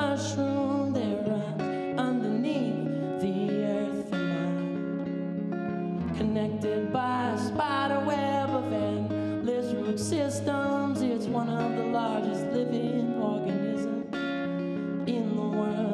mushroom they wrap underneath the earth and connected by a spider web of endless root systems. It's one of the largest living organisms in the world.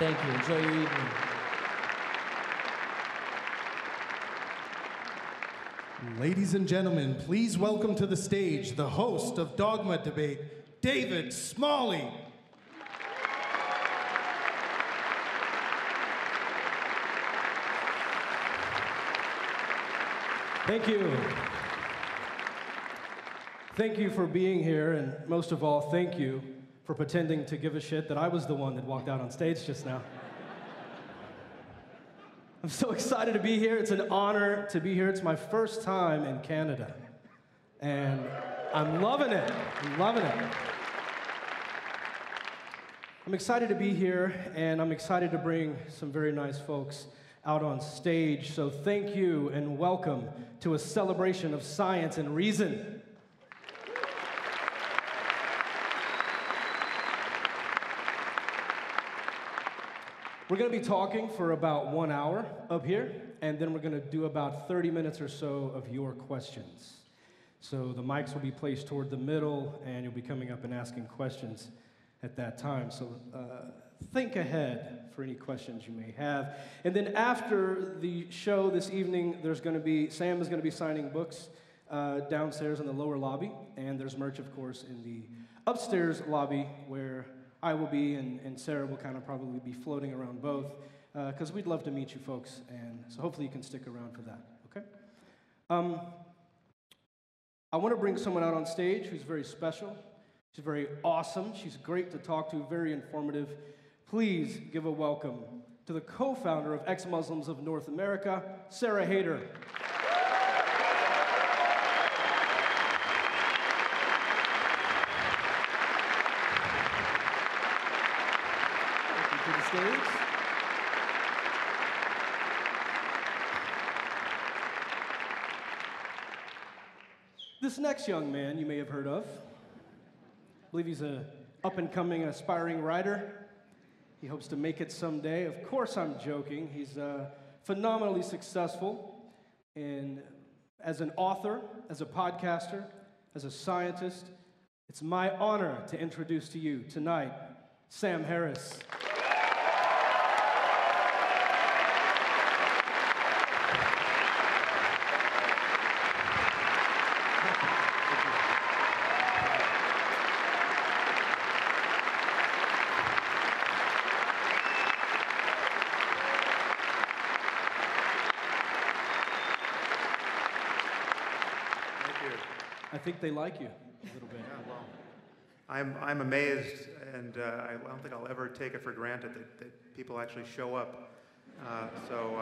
Thank you. Enjoy your evening. Ladies and gentlemen, please welcome to the stage the host of Dogma Debate, David Smalley. Thank you. Thank you for being here, and most of all, thank you for pretending to give a shit that I was the one that walked out on stage just now. I'm so excited to be here. It's an honor to be here. It's my first time in Canada. And I'm loving it. I'm loving it. I'm excited to be here, and I'm excited to bring some very nice folks out on stage. So thank you and welcome to a celebration of science and reason. We're going to be talking for about 1 hour up here, and then we're going to do about 30 minutes or so of your questions. So the mics will be placed toward the middle, and you'll be coming up and asking questions at that time. So think ahead for any questions you may have. And then after the show this evening, there's going to be, Sam is going to be signing books downstairs in the lower lobby, and there's merch, of course, in the upstairs lobby where I will be, and Sarah will kind of probably be floating around both, because we'd love to meet you folks, and so hopefully you can stick around for that, okay? I want to bring someone out on stage who's very special, she's very awesome, she's great to talk to, very informative. Please give a welcome to the co-founder of Ex-Muslims of North America, Sarah Haider. This next young man you may have heard of. I believe he's an up-and-coming, aspiring writer. He hopes to make it someday. Of course I'm joking. He's phenomenally successful as an author, as a podcaster, as a scientist. It's my honor to introduce to you tonight, Sam Harris. I think they like you a little bit. Yeah, well, I'm amazed, and I don't think I'll ever take it for granted that people actually show up. So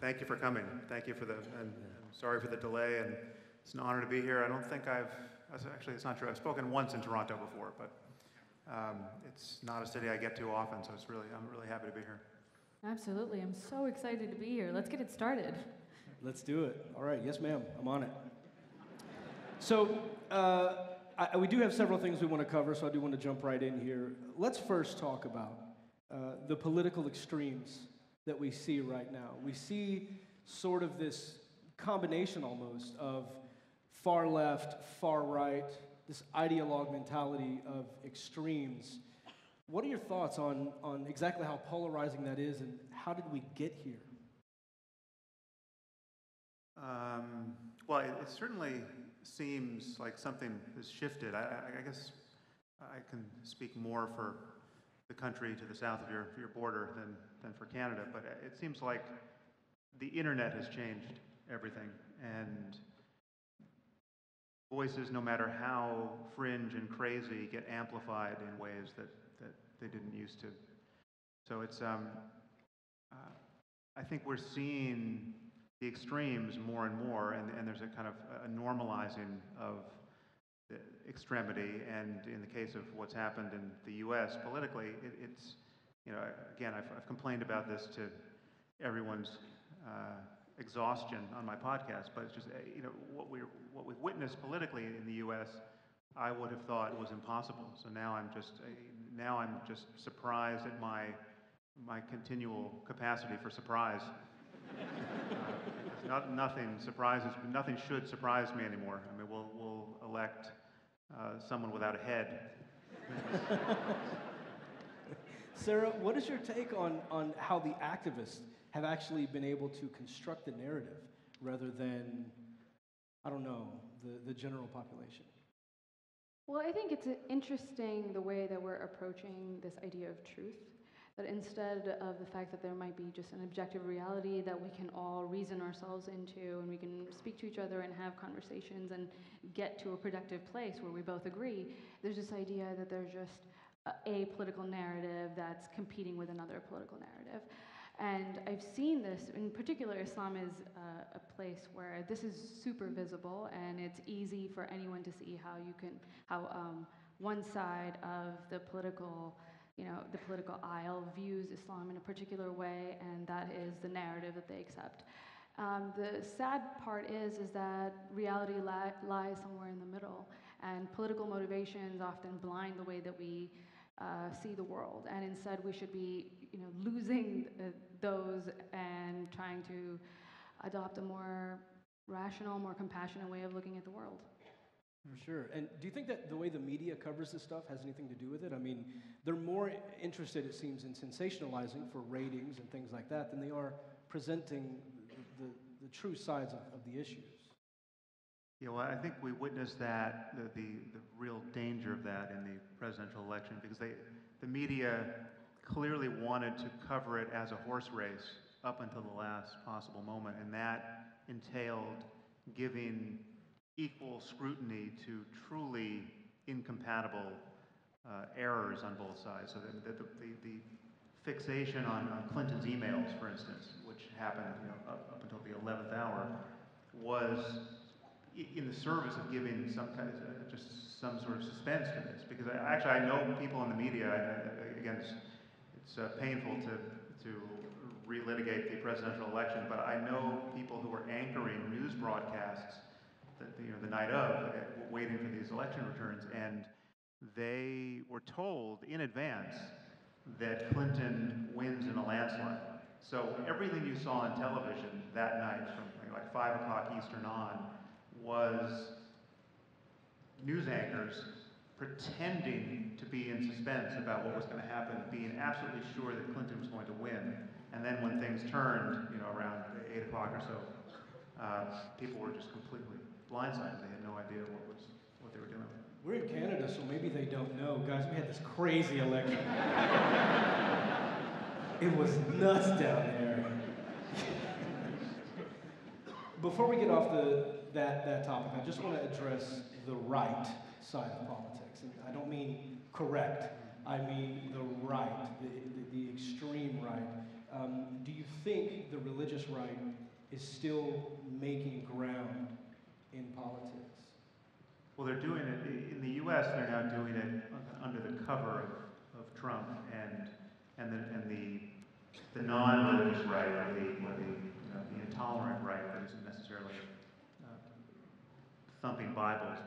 thank you for coming. Thank you for the, and I'm sorry for the delay, and it's an honor to be here. I don't think actually it's not true, I've spoken once in Toronto before, but it's not a city I get to often, so it's really, I'm really happy to be here. Absolutely, I'm so excited to be here. Let's get it started. Let's do it. All right, yes ma'am, I'm on it. So we do have several things we want to cover, so I do want to jump right in here. Let's first talk about the political extremes that we see right now. We see sort of this combination almost of far left, far right, this ideologue mentality of extremes. What are your thoughts on exactly how polarizing that is, and how did we get here? Well, it certainly seems like something has shifted. I guess I can speak more for the country to the south of your border than for Canada, but it seems like the internet has changed everything, and voices, no matter how fringe and crazy, get amplified in ways that they didn't used to. So it's, I think we're seeing the extremes more and more, and there's a kind of a normalizing of the extremity, and in the case of what's happened in the U.S. politically, it's, you know, again, I've complained about this to everyone's exhaustion on my podcast, but it's just, you know, what we've witnessed politically in the U.S. I would have thought was impossible, so now I'm just surprised at my continual capacity for surprise. Nothing surprises me. Nothing should surprise me anymore. I mean, we'll elect someone without a head. Sarah, what is your take on how the activists have actually been able to construct the narrative rather than, I don't know, the general population? Well, I think it's interesting the way that we're approaching this idea of truth. That instead of the fact that there might be just an objective reality that we can all reason ourselves into, and we can speak to each other and have conversations and get to a productive place where we both agree, there's this idea that there's just a political narrative that's competing with another political narrative. And I've seen this, in particular, Islam is a place where this is super visible, and it's easy for anyone to see how you can, how one side of the political, the political aisle views Islam in a particular way, and that is the narrative that they accept. The sad part is that reality lies somewhere in the middle, and political motivations often blind the way that we see the world, and instead we should be losing those and trying to adopt a more rational, more compassionate way of looking at the world. For sure. And do you think that the way the media covers this stuff has anything to do with it? I mean, they're more interested, it seems, in sensationalizing for ratings and things like that than they are presenting the true sides of the issues. Yeah, well, I think we witnessed that, the real danger of that in the presidential election, because the media clearly wanted to cover it as a horse race up until the last possible moment, and that entailed giving equal scrutiny to truly incompatible errors on both sides. So the fixation on Clinton's emails, for instance, which happened up until the 11th hour, was in the service of giving some kind of, just some sort of suspense to this. Because I know people in the media, and again, it's painful to relitigate the presidential election, but I know people who were anchoring news broadcasts the night of, waiting for these election returns, and they were told in advance that Clinton wins in a landslide. So everything you saw on television that night from like 5 o'clock Eastern on was news anchors pretending to be in suspense about what was going to happen, being absolutely sure that Clinton was going to win. And then when things turned, around 8 o'clock or so, people were just completely blindsided. They had no idea what they were doing. We're in Canada, so maybe they don't know. Guys, we had this crazy election. It was nuts down there. Before we get off that topic, I just want to address the right side of politics. And I don't mean correct. I mean the right, the extreme right. Do you think the religious right is still making ground in politics? Well, they're doing it, in the U.S., they're now doing it under the cover of Trump and the non-religious right, or the intolerant right that isn't necessarily thumping Bibles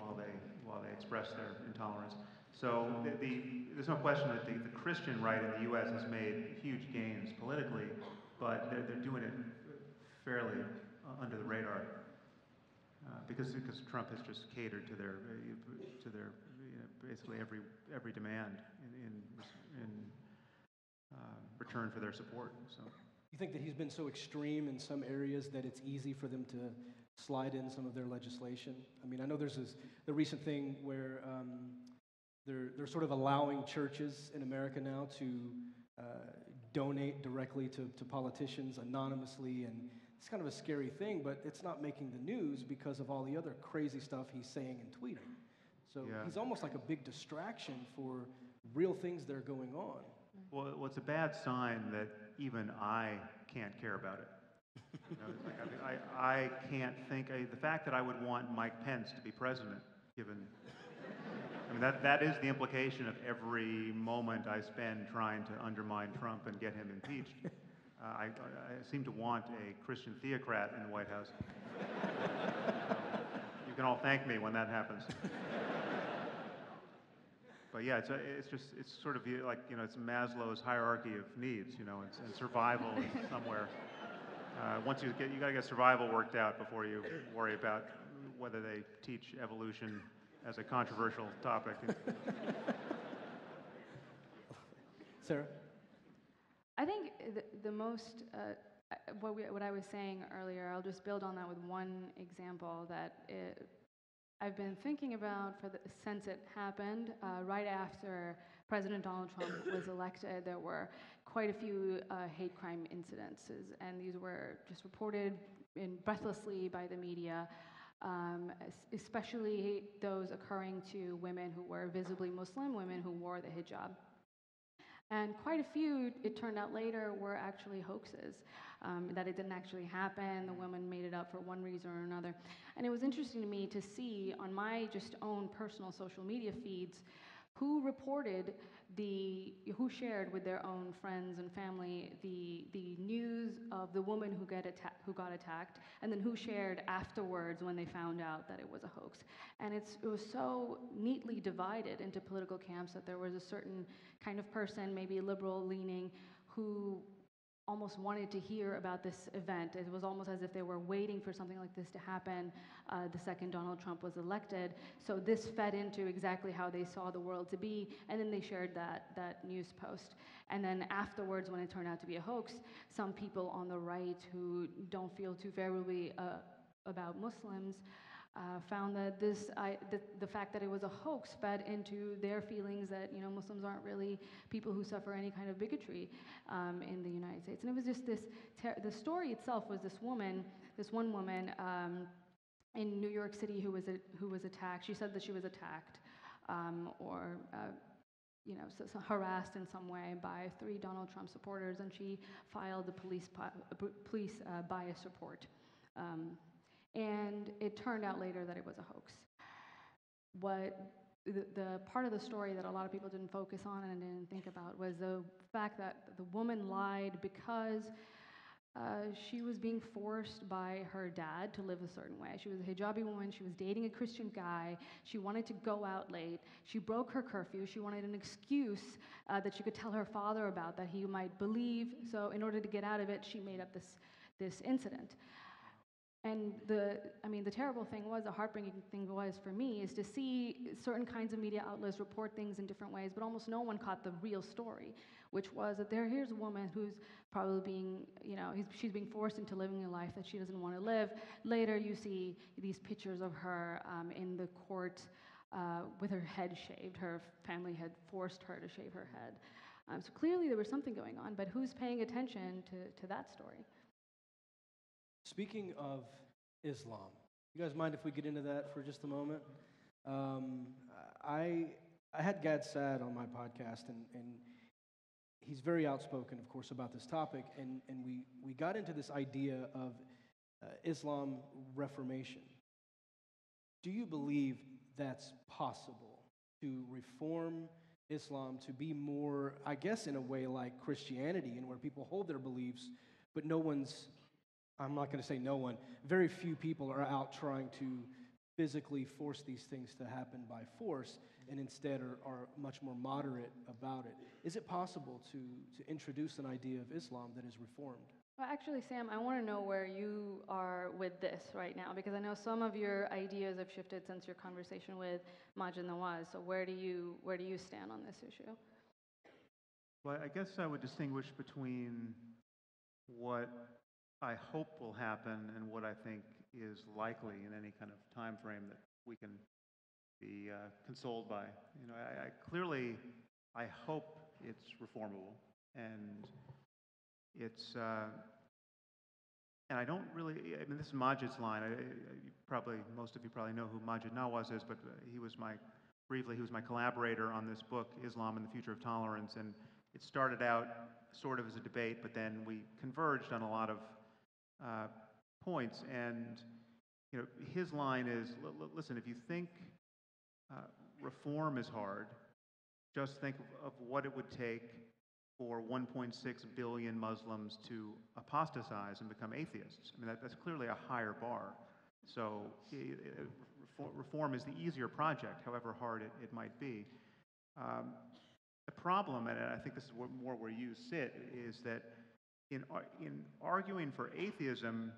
while they express their intolerance. So there's no question that the Christian right in the U.S. has made huge gains politically, but they're doing it fairly under the radar because Trump has just catered to their basically every demand in return for their support. So you think that he's been so extreme in some areas that it's easy for them to slide in some of their legislation? I mean, I know there's the recent thing where they're sort of allowing churches in America now to donate directly to politicians anonymously, and it's kind of a scary thing, but it's not making the news because of all the other crazy stuff he's saying and tweeting. So yeah, he's almost like a big distraction for real things that are going on. Well, it's a bad sign that even I can't care about it. I can't think. The fact that I would want Mike Pence to be president, given, I mean, that is the implication of every moment I spend trying to undermine Trump and get him impeached. I seem to want a Christian theocrat in the White House. You can all thank me when that happens. But yeah, it's sort of like, it's Maslow's hierarchy of needs, and survival is somewhere. Once you gotta get survival worked out before you worry about whether they teach evolution as a controversial topic. Sarah? I think the most, what I was saying earlier, I'll just build on that with one example that I've been thinking about since it happened. Right after President Donald Trump was elected, there were quite a few hate crime incidences, and these were just reported breathlessly by the media, especially those occurring to women who were visibly Muslim, women who wore the hijab. And quite a few, it turned out later, were actually hoaxes, that it didn't actually happen. The women made it up for one reason or another. And it was interesting to me to see on my just own personal social media feeds who reported who shared with their own friends and family the news of the woman who got attacked, and then who shared afterwards when they found out that it was a hoax. And it was so neatly divided into political camps that there was a certain kind of person, maybe liberal leaning, who almost wanted to hear about this event. It was almost as if they were waiting for something like this to happen the second Donald Trump was elected. So this fed into exactly how they saw the world to be, and then they shared that news post. And then afterwards, when it turned out to be a hoax, some people on the right who don't feel too favorably about Muslims found that the fact that it was a hoax fed into their feelings that, you know, Muslims aren't really people who suffer any kind of bigotry in the United States. And it was just the story itself was this one woman in New York City who was attacked. She said that she was attacked or harassed in some way by 3 Donald Trump supporters, and she filed a police bias report. And it turned out later that it was a hoax. The part of the story that a lot of people didn't focus on and didn't think about was the fact that the woman lied because she was being forced by her dad to live a certain way. She was a hijabi woman, she was dating a Christian guy, she wanted to go out late, she broke her curfew, she wanted an excuse that she could tell her father about that he might believe, so in order to get out of it, she made up this incident. And the terrible thing was, the heartbreaking thing was for me, is to see certain kinds of media outlets report things in different ways, but almost no one caught the real story, which was that here's a woman who's probably being, she's being forced into living a life that she doesn't want to live. Later, you see these pictures of her in the court with her head shaved. Her family had forced her to shave her head. So clearly there was something going on, but who's paying attention to that story? Speaking of Islam, you guys mind if we get into that for just a moment? I had Gad Saad on my podcast, and he's very outspoken, of course, about this topic, and we got into this idea of Islam reformation. Do you believe that's possible, to reform Islam to be more, I guess, in a way like Christianity, and where people hold their beliefs, but I'm not going to say no one. Very few people are out trying to physically force these things to happen by force, and instead are much more moderate about it. Is it possible to introduce an idea of Islam that is reformed? Well, actually, Sam, I want to know where you are with this right now, because I know some of your ideas have shifted since your conversation with Maajid Nawaz. So where do you stand on this issue? Well, I guess I would distinguish between what I hope will happen and what I think is likely in any kind of time frame that we can be consoled by. I hope it's reformable, and it's and I don't really. I mean, this is Maajid's line. Most of you probably know who Maajid Nawaz is, but he was my collaborator on this book, Islam and the Future of Tolerance, and it started out sort of as a debate, but then we converged on a lot of points, and his line is, listen, if you think reform is hard, just think of what it would take for 1.6 billion Muslims to apostatize and become atheists. I mean, that's clearly a higher bar. So reform is the easier project, however hard it might be. The problem, and I think this is more where you sit, is that in arguing for atheism,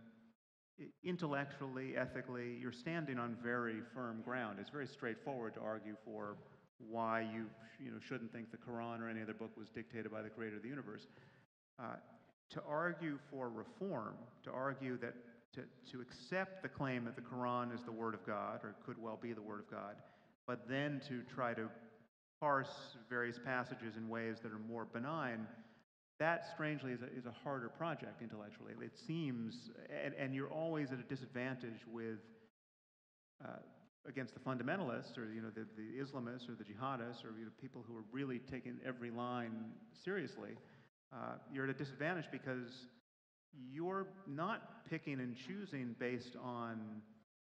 intellectually, ethically, you're standing on very firm ground. It's very straightforward to argue for why you shouldn't think the Quran or any other book was dictated by the creator of the universe. To argue for reform, to argue that to accept the claim that the Quran is the word of God, or could well be the word of God, but then to try to parse various passages in ways that are more benign, that strangely is a harder project intellectually. It seems, and you're always at a disadvantage with against the fundamentalists or the Islamists or the jihadists or people who are really taking every line seriously, you're at a disadvantage because you're not picking and choosing based on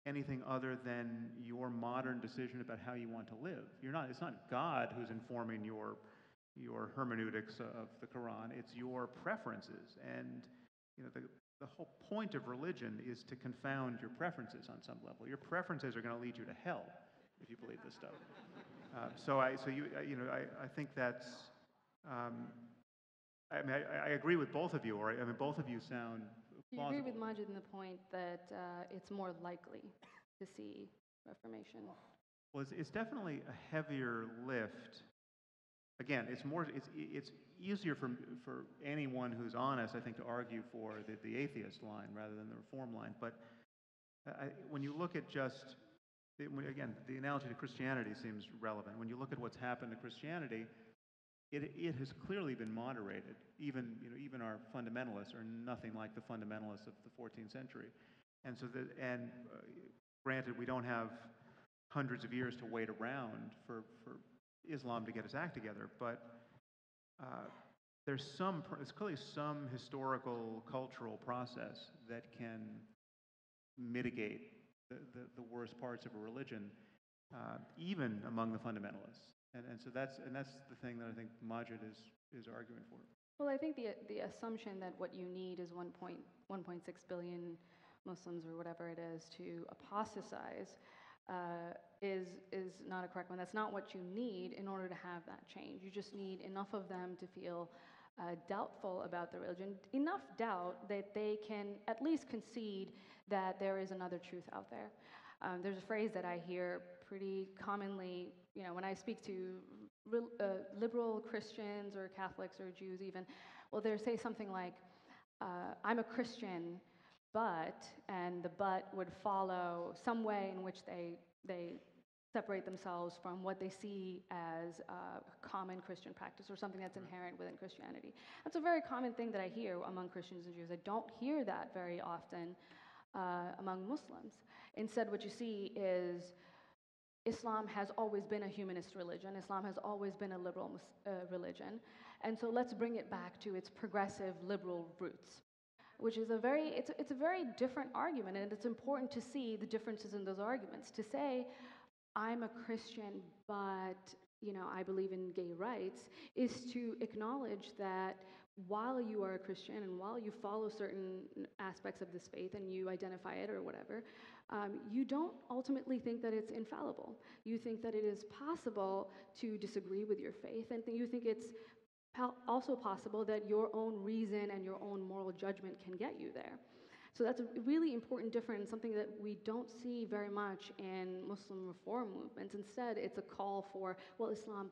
anything other than your modern decision about how you want to live. You're not, it's not God who's informing your hermeneutics of the Quran, it's your preferences. And the whole point of religion is to confound your preferences on some level. Your preferences are going to lead you to hell if you believe this stuff. I think that's. I agree with both of you. Or I mean, both of you sound. Do you agree with Maajid in the point that it's more likely to see reformation? Well, it's definitely a heavier lift. Again, it's easier for anyone who's honest, I think, to argue for the atheist line rather than the reform line. But when you look at the analogy to Christianity seems relevant. When you look at what's happened to Christianity, it has clearly been moderated. Even even our fundamentalists are nothing like the fundamentalists of the 14th century. And so granted, we don't have hundreds of years to wait around for Islam to get its act together, but there's clearly some historical, cultural process that can mitigate the worst parts of a religion, even among the fundamentalists. And so that's the thing that I think Maajid is arguing for. Well, I think the assumption that what you need is 1.6 billion Muslims or whatever it is to apostatize is not a correct one. That's not what you need in order to have that change. You just need enough of them to feel doubtful about the religion, enough doubt that they can at least concede that there is another truth out there. There's a phrase that I hear pretty commonly, when I speak to liberal Christians or Catholics or Jews even, well, they'll say something like, I'm a Christian, but, and the but would follow some way in which they separate themselves from what they see as common Christian practice or something that's inherent within Christianity. That's a very common thing that I hear among Christians and Jews. I don't hear that very often among Muslims. Instead, what you see is Islam has always been a humanist religion. Islam has always been a liberal religion. And so let's bring it back to its progressive liberal roots, which is it's a very different argument, and it's important to see the differences in those arguments. To say, I'm a Christian, but I believe in gay rights, is to acknowledge that while you are a Christian and while you follow certain aspects of this faith and you identify it or whatever, you don't ultimately think that it's infallible. You think that it is possible to disagree with your faith, and you think it's also possible that your own reason and your own moral judgment can get you there. So that's a really important difference, something that we don't see very much in Muslim reform movements. Instead, it's a call for, well, Islam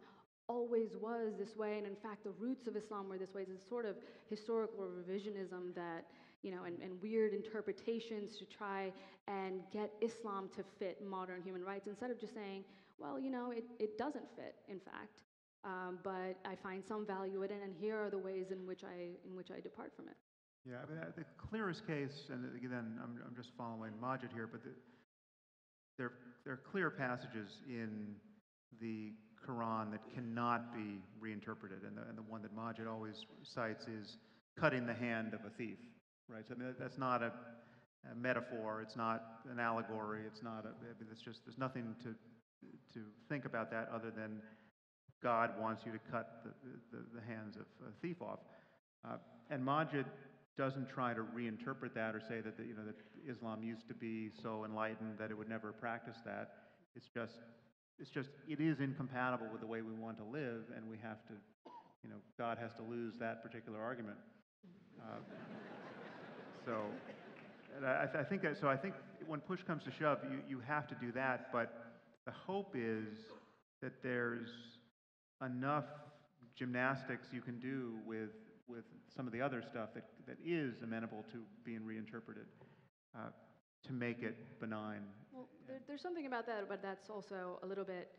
always was this way, and in fact, the roots of Islam were this way. It's a sort of historical revisionism that, and weird interpretations to try and get Islam to fit modern human rights, instead of just saying, well, it doesn't fit, in fact. But I find some value in it, and here are the ways in which I depart from it. Yeah, I mean, the clearest case, and again, I'm just following Maajid here, but there are clear passages in the Quran that cannot be reinterpreted, and the one that Maajid always cites is cutting the hand of a thief, right? So I mean, that's not a metaphor, it's not an allegory, it's not there's nothing to think about that other than God wants you to cut the hands of a thief off. And Maajid doesn't try to reinterpret that or say that that Islam used to be so enlightened that it would never practice that. It's just it is incompatible with the way we want to live, and we have to, God has to lose that particular argument. So, and I think that. So I think when push comes to shove, you have to do that. But the hope is that there's enough gymnastics you can do with some of the other stuff that is amenable to being reinterpreted to make it benign. Well, there's something about that, but that's also a little bit,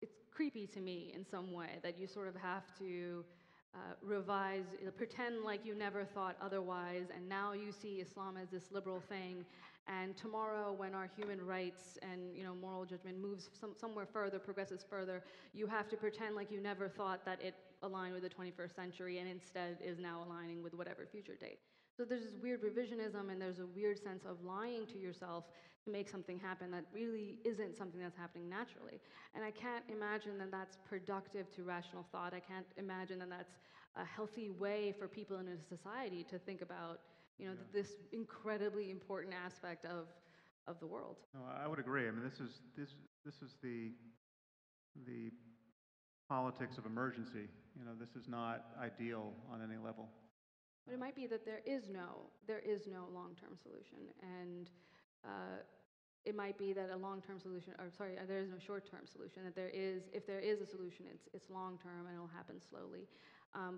it's creepy to me in some way that you sort of have to revise, pretend like you never thought otherwise, and now you see Islam as this liberal thing, And tomorrow, when our human rights and moral judgment moves somewhere further, progresses further, you have to pretend like you never thought that it aligned with the 21st century and instead is now aligning with whatever future date. So there's this weird revisionism and there's a weird sense of lying to yourself to make something happen that really isn't something that's happening naturally. And I can't imagine that that's productive to rational thought. I can't imagine that that's a healthy way for people in a society to think about this incredibly important aspect of the world. No, I would agree. I mean, this is the politics of emergency. This is not ideal on any level. But it might be that there is no long-term solution, and it might be that a long-term solution, or sorry, there is no short-term solution. That there is, if there is a solution, it's long-term and it'll happen slowly.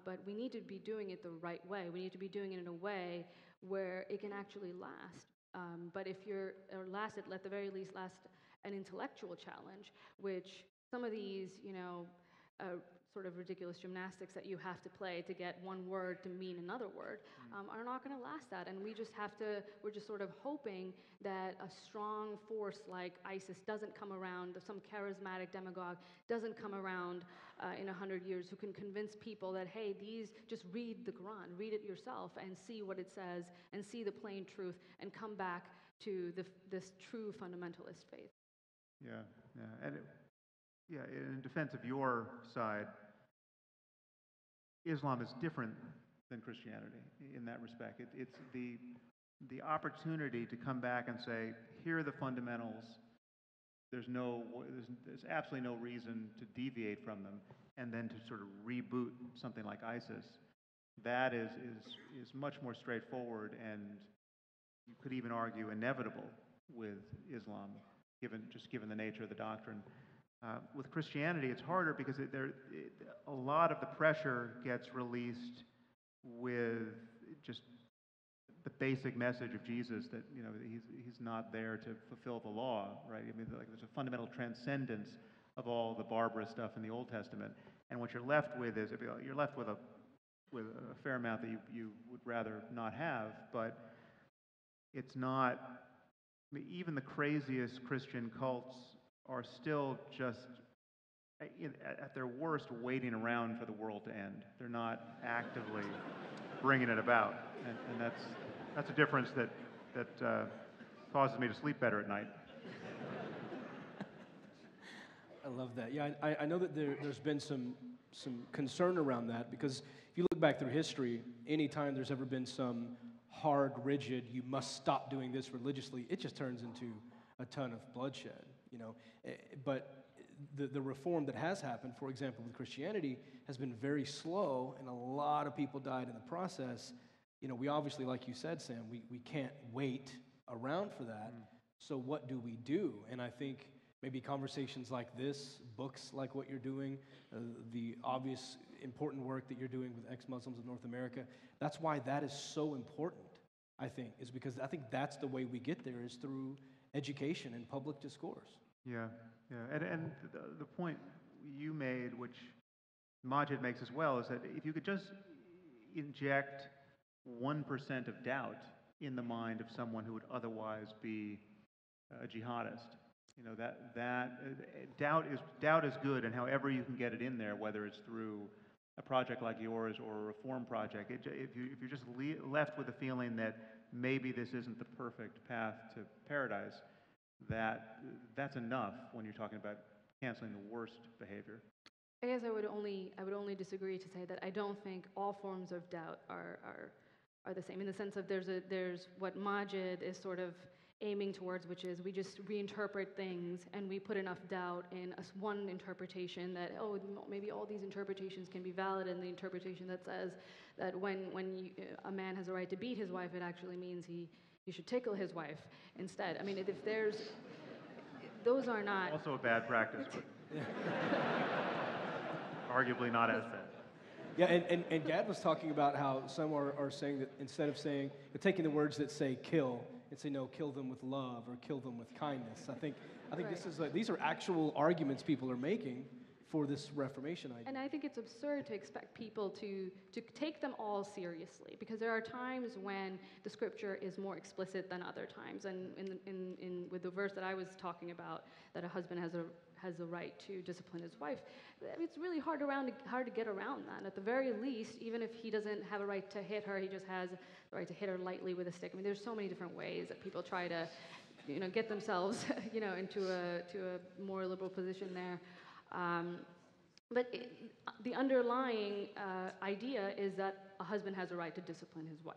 But we need to be doing it the right way. We need to be doing it in a way where it can actually last. But if you're at the very least, last an intellectual challenge, which some of these, sort of ridiculous gymnastics that you have to play to get one word to mean another word are not going to last that. And we just have to, we're just sort of hoping that a strong force like ISIS doesn't come around, some charismatic demagogue doesn't come around in 100 years who can convince people that, hey, these, just read the Quran, read it yourself and see what it says and see the plain truth and come back to this true fundamentalist faith. Yeah, yeah. And yeah, in defense of your side, Islam is different than Christianity in that respect. It's the opportunity to come back and say, here are the fundamentals. There's absolutely no reason to deviate from them, and then to sort of reboot something like ISIS. That is much more straightforward, and you could even argue inevitable with Islam, given the nature of the doctrine. With Christianity, it's harder because a lot of the pressure gets released with just the basic message of Jesus that he's not there to fulfill the law, right? I mean, like there's a fundamental transcendence of all the barbarous stuff in the Old Testament, and what you're left with is a fair amount that you would rather not have, but it's not. I mean, even the craziest Christian cults are still just, at their worst, waiting around for the world to end. They're not actively bringing it about. And that's a difference that causes me to sleep better at night. I love that. Yeah, I know that there's been some concern around that, because if you look back through history, any time there's ever been some hard, rigid, you must stop doing this religiously, it just turns into a ton of bloodshed. But the reform that has happened, for example, with Christianity, has been very slow, and a lot of people died in the process. We obviously, like you said, Sam, we can't wait around for that. So what do we do? And I think maybe conversations like this, books like what you're doing, the obvious important work that you're doing with Ex-Muslims of North America, that's why that is so important, I think, is because I think that's the way we get there, is through education and public discourse. Yeah, yeah, and the point you made, which Maajid makes as well, is that if you could just inject 1% of doubt in the mind of someone who would otherwise be a jihadist, doubt is good, and however you can get it in there, whether it's through a project like yours or a reform project, if you're just left with the feeling that maybe this isn't the perfect path to paradise, that's enough when you're talking about canceling the worst behavior. I guess I would only disagree to say that I don't think all forms of doubt are the same, in the sense of there's what Maajid is sort of aiming towards, which is we just reinterpret things and we put enough doubt in one interpretation that, oh, maybe all these interpretations can be valid, and the interpretation that says that when a man has a right to beat his wife, it actually means he should tickle his wife instead. I mean, if there's, those are not... Also a bad practice, but arguably not as bad. Yeah, and Gad was talking about how some are saying that instead of saying, they're taking the words that say kill, and say, no, kill them with love or kill them with kindness. I think right. These are actual arguments people are making for this Reformation idea. And I think it's absurd to expect people to take them all seriously, because there are times when the scripture is more explicit than other times. And with the verse that I was talking about, that a husband has a right to discipline his wife, it's really hard to get around that. At the very least, even if he doesn't have a right to hit her, he just has the right to hit her lightly with a stick. I mean, there's so many different ways that people try to, you know, get themselves, you know, into a more liberal position there. But the underlying idea is that a husband has a right to discipline his wife,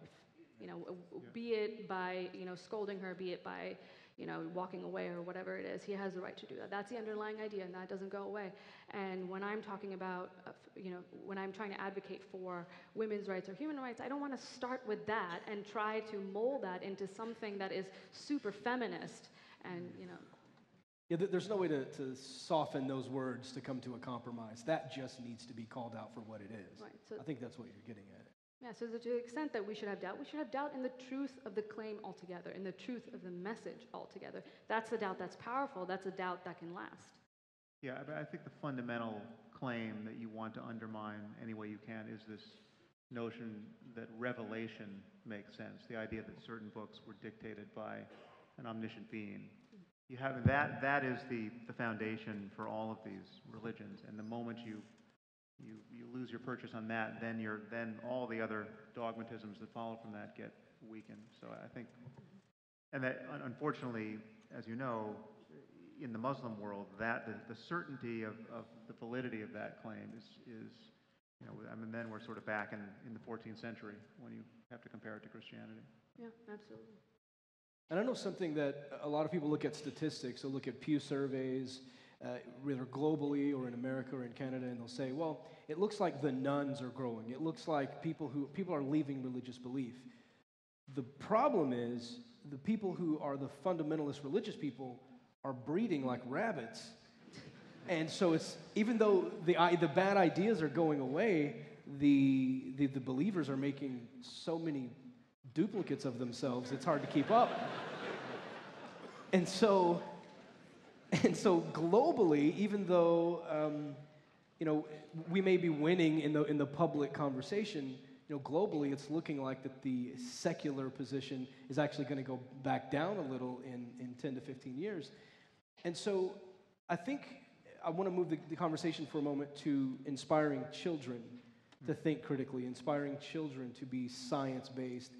you know, be it by, you know, scolding her, be it by, you know, walking away or whatever it is. He has the right to do that. That's the underlying idea, and that doesn't go away. And when I'm talking about, you know, when I'm trying to advocate for women's rights or human rights, I don't want to start with that and try to mold that into something that is super feminist and, you know. Yeah, there's no way to soften those words to come to a compromise. That just needs to be called out for what it is. Right, so I think that's what you're getting at. Yeah, so to the extent that we should have doubt in the truth of the claim altogether, in the truth of the message altogether. That's the doubt that's powerful. That's a doubt that can last. Yeah, but I think the fundamental claim that you want to undermine any way you can is this notion that revelation makes sense, the idea that certain books were dictated by an omniscient being. You have that is the foundation for all of these religions, and the moment you lose your purchase on that, then all the other dogmatisms that follow from that get weakened. So I think, and that unfortunately, as you know, in the Muslim world, that the certainty of the validity of that claim is, you know, I mean, then we're sort of back in the 14th century when you have to compare it to Christianity. Yeah, absolutely. And I know something that a lot of people look at statistics, they'll look at Pew surveys, whether globally or in America or in Canada, and they'll say, well, it looks like the nuns are growing. It looks like people are leaving religious belief. The problem is the people who are the fundamentalist religious people are breeding like rabbits. And so it's, even though the bad ideas are going away, the believers are making so many duplicates of themselves, it's hard to keep up. And so globally, even though you know, we may be winning in the public conversation, you know, globally it's looking like that the secular position is actually going to go back down a little in 10 to 15 years. And so I think I want to move the conversation for a moment to inspiring children to think critically, inspiring children to be science-based.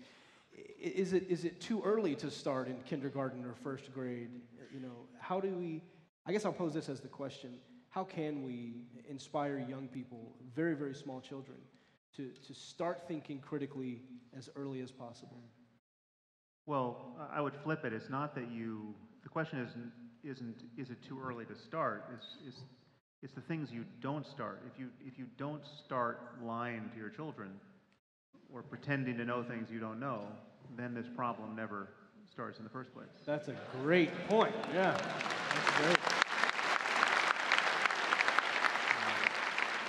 Is it too early to start in kindergarten or first grade? You know, how do we, I guess I'll pose this as the question, how can we inspire young people, very, very small children, to start thinking critically as early as possible? Well, I would flip it. It's not that you, the question is it too early to start? It's the things you don't start. If you don't start lying to your children, or pretending to know things you don't know, then this problem never starts in the first place. That's a great point, yeah. That's great.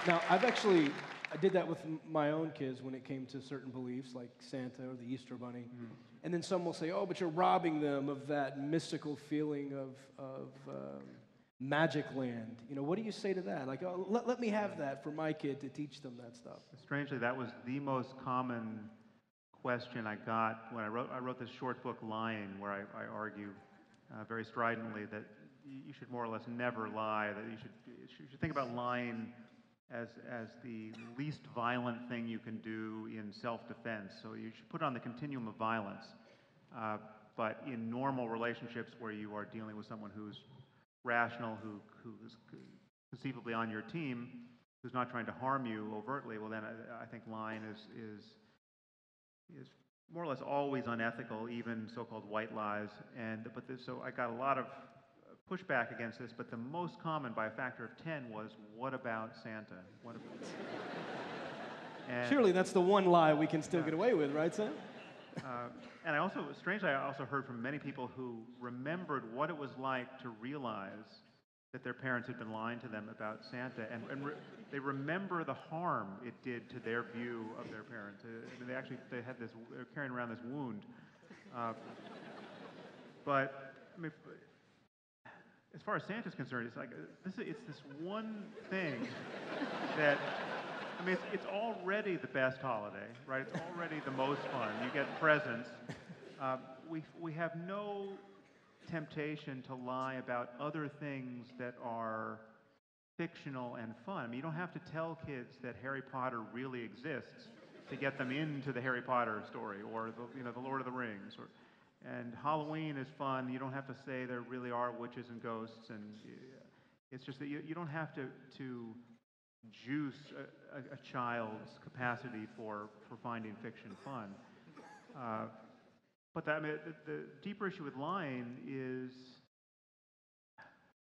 Now, I did that with my own kids when it came to certain beliefs, like Santa or the Easter Bunny. Mm. And then some will say, oh, but you're robbing them of that mystical feeling of magic land. You know, what do you say to that? Like, oh, let me have that for my kid to teach them that stuff. Strangely, that was the most common question I got when I wrote this short book, Lying, where I argue very stridently that you should more or less never lie, that you should think about lying as the least violent thing you can do in self-defense. So you should put it on the continuum of violence. But in normal relationships where you are dealing with someone who's rational, who is conceivably on your team, who's not trying to harm you overtly, well then I think lying is more or less always unethical, even so-called white lies. So I got a lot of pushback against this, but the most common by a factor of 10 was, what about Santa? What about surely that's the one lie we can still get away with, right, Sam? And I also, strangely, heard from many people who remembered what it was like to realize that their parents had been lying to them about Santa, and they remember the harm it did to their view of their parents. They had this, they were carrying around this wound. But I mean, as far as Santa's concerned, it's like it's this one thing that, I mean, it's already the best holiday, right? It's already the most fun. You get presents. We have no temptation to lie about other things that are fictional and fun. I mean, you don't have to tell kids that Harry Potter really exists to get them into the Harry Potter story or the, you know, the Lord of the Rings. Or, and Halloween is fun. You don't have to say there really are witches and ghosts. And it's just that you don't have to juice a child's capacity for finding fiction fun. But that, I mean, the deeper issue with lying is,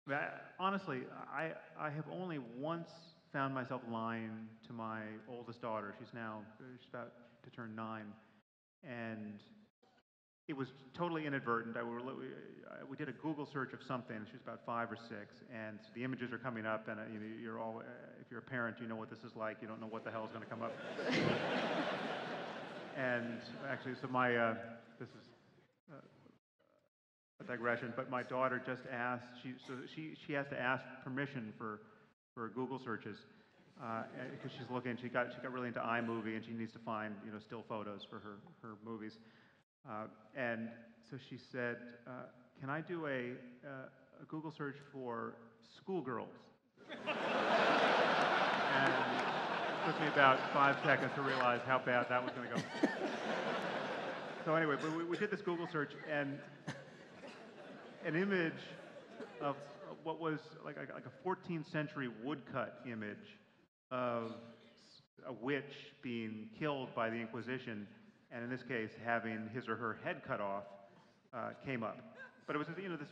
I mean, honestly, I have only once found myself lying to my oldest daughter. She's about to turn 9, and it was totally inadvertent. We did a Google search of something. She was about 5 or 6, and the images are coming up. And you know, if you're a parent, you know what this is like. You don't know what the hell is going to come up. And actually, so my this is a digression, but my daughter just asked. She has to ask permission for Google searches because she's looking. She got really into iMovie, and she needs to find, you know, still photos for her movies. And so she said, can I do a Google search for schoolgirls? And it took me about 5 seconds to realize how bad that was going to go. So anyway, but we did this Google search, and an image of what was like a 14th century woodcut image of a witch being killed by the Inquisition, and in this case, having his or her head cut off, came up. But it was, you know, this,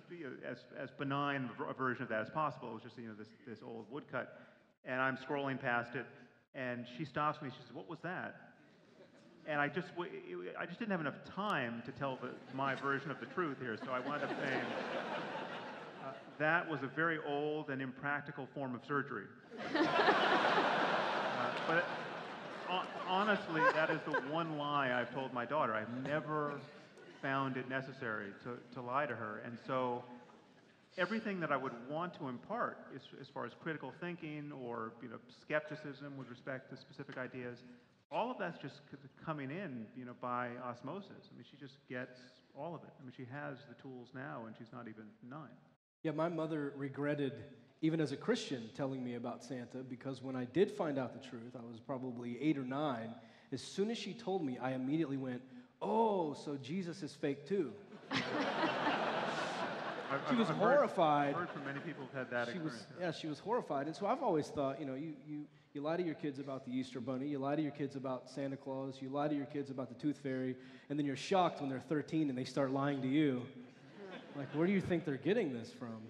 as benign a version of that as possible. It was just, you know, this old woodcut. And I'm scrolling past it, and she stops me. She says, "What was that?" And I just didn't have enough time to tell my version of the truth here, so I wound up saying, "That was a very old and impractical form of surgery." But honestly, that is the one lie I've told my daughter. I've never found it necessary to lie to her. And so everything that I would want to impart as far as critical thinking or, you know, skepticism with respect to specific ideas, all of that's just coming in, you know, by osmosis. I mean, she just gets all of it. I mean, she has the tools now, and she's not even 9. Yeah, my mother regretted, even as a Christian, telling me about Santa, because when I did find out the truth, I was probably 8 or 9, as soon as she told me, I immediately went, "Oh, so Jesus is fake too." She was horrified. I've heard from many people who've had that experience. Yeah, she was horrified. And so I've always thought, you know, you lie to your kids about the Easter Bunny, you lie to your kids about Santa Claus, you lie to your kids about the Tooth Fairy, and then you're shocked when they're 13 and they start lying to you. Like, where do you think they're getting this from?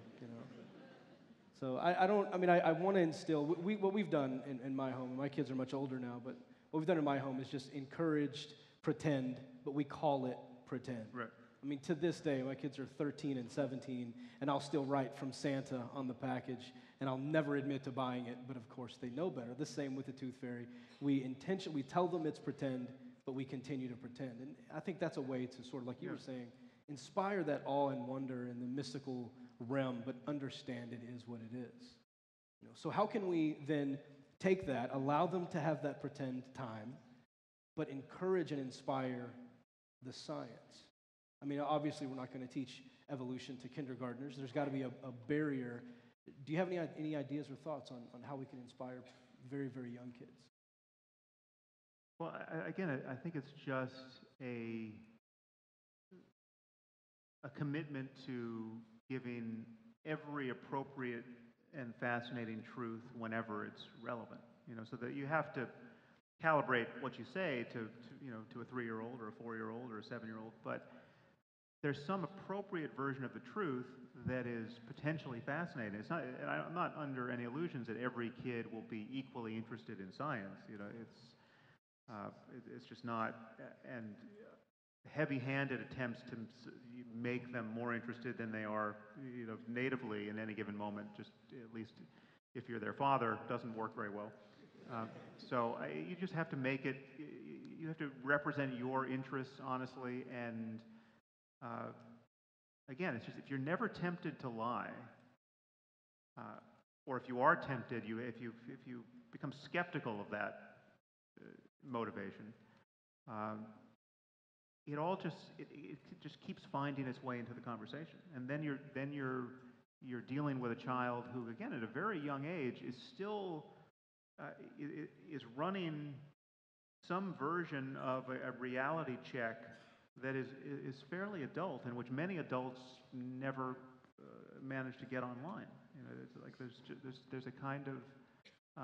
So I want to instill, what we've done in my home, and my kids are much older now, but what we've done in my home is just encouraged pretend, but we call it pretend. Right. I mean, to this day, my kids are 13 and 17, and I'll still write "from Santa" on the package, and I'll never admit to buying it, but of course they know better. The same with the Tooth Fairy. We tell them it's pretend, but we continue to pretend. And I think that's a way to sort of, like you were saying, inspire that awe and wonder in the mystical realm, but understand it is what it is. You know, so how can we then take that, allow them to have that pretend time, but encourage and inspire the science? I mean, obviously we're not going to teach evolution to kindergartners. There's got to be a barrier. Do you have any ideas or thoughts on how we can inspire very, very young kids? Well, I think it's just a commitment to giving every appropriate and fascinating truth whenever it's relevant, you know, so that you have to calibrate what you say to a 3-year-old or a 4-year-old or a 7-year-old, but there's some appropriate version of the truth that is potentially fascinating. It's not, and I'm not under any illusions that every kid will be equally interested in science, you know, it's just not, and heavy-handed attempts to make them more interested than they are, you know, natively in any given moment, just at least if you're their father, doesn't work very well. You just have to make it, you have to represent your interests honestly, and again, it's just, if you're never tempted to lie, or if you are tempted, if you become skeptical of that motivation, it just keeps finding its way into the conversation, and then you're dealing with a child who, again, at a very young age, is still is running some version of a reality check that is fairly adult, and which many adults never manage to get online. You know, it's like there's a kind of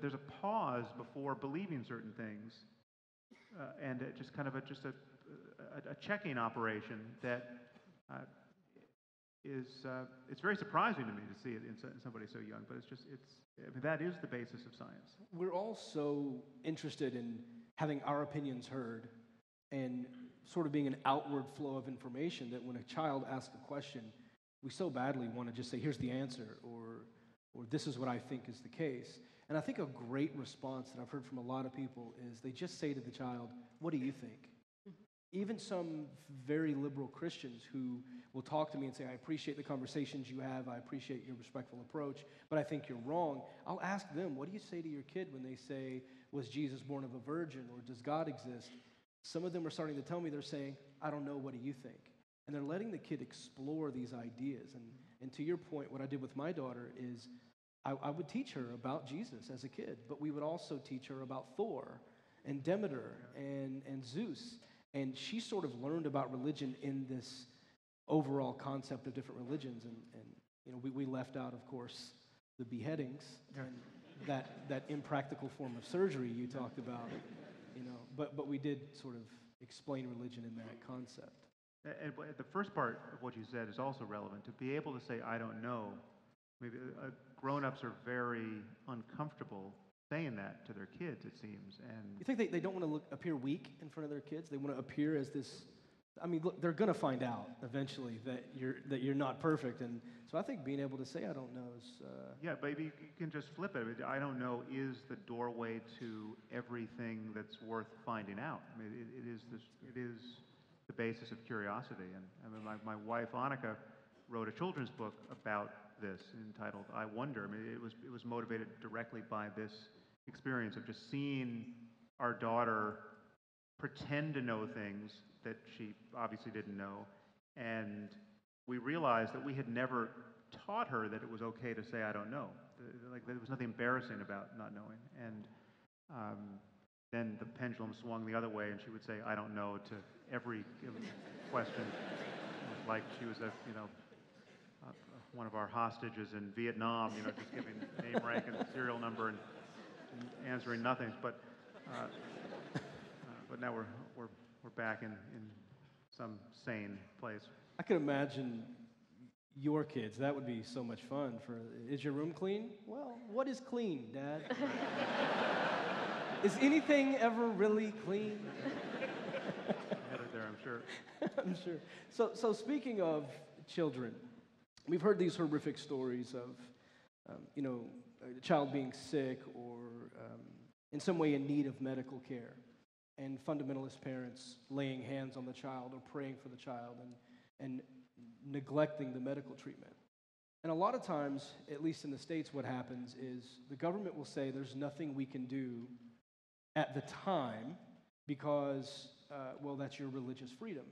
there's a pause before believing certain things. And it just kind of a checking operation that it's very surprising to me to see it in somebody so young. But that is the basis of science. We're all so interested in having our opinions heard, and sort of being an outward flow of information, that when a child asks a question, we so badly want to just say, "Here's the answer," or "This is what I think is the case." And I think a great response that I've heard from a lot of people is they just say to the child, "What do you think?" Even some very liberal Christians who will talk to me and say, "I appreciate the conversations you have, I appreciate your respectful approach, but I think you're wrong." I'll ask them, "What do you say to your kid when they say, 'Was Jesus born of a virgin?' or 'Does God exist?'" Some of them are starting to tell me, they're saying, "I don't know, what do you think?" And they're letting the kid explore these ideas. And to your point, what I did with my daughter is I would teach her about Jesus as a kid, but we would also teach her about Thor and Demeter and Zeus. And she sort of learned about religion in this overall concept of different religions. And you know, we left out, of course, the beheadings and that impractical form of surgery you talked about. You know, but we did sort of explain religion in that concept. And the first part of what you said is also relevant. To be able to say, "I don't know," maybe grown-ups are very uncomfortable saying that to their kids, it seems. And you think they don't want to appear weak in front of their kids? They want to appear as this. I mean, look, they're going to find out eventually that you're not perfect. And so I think being able to say, "I don't know," is. Yeah, maybe you can just flip it. "I don't know" is the doorway to everything that's worth finding out. I mean, it is the basis of curiosity. And I mean, my wife Annika wrote a children's book about this entitled "I Wonder." I mean, it was motivated directly by this experience of just seeing our daughter pretend to know things that she obviously didn't know, and we realized that we had never taught her that it was okay to say, "I don't know." Like, there was nothing embarrassing about not knowing. And then the pendulum swung the other way, and she would say, "I don't know" to every question, like she was a, you know, one of our hostages in Vietnam, you know, just giving name, rank, and serial number, and answering nothing. But now we're back in some sane place. I could imagine your kids. That would be so much fun. For, "Is your room clean?" "Well, what is clean, Dad?" "Is anything ever really clean?" Headed there, I'm sure. I'm sure. So speaking of children, we've heard these horrific stories of, you know, a child being sick or in some way in need of medical care, and fundamentalist parents laying hands on the child or praying for the child and neglecting the medical treatment. And a lot of times, at least in the States, what happens is the government will say there's nothing we can do at the time because, well, that's your religious freedom.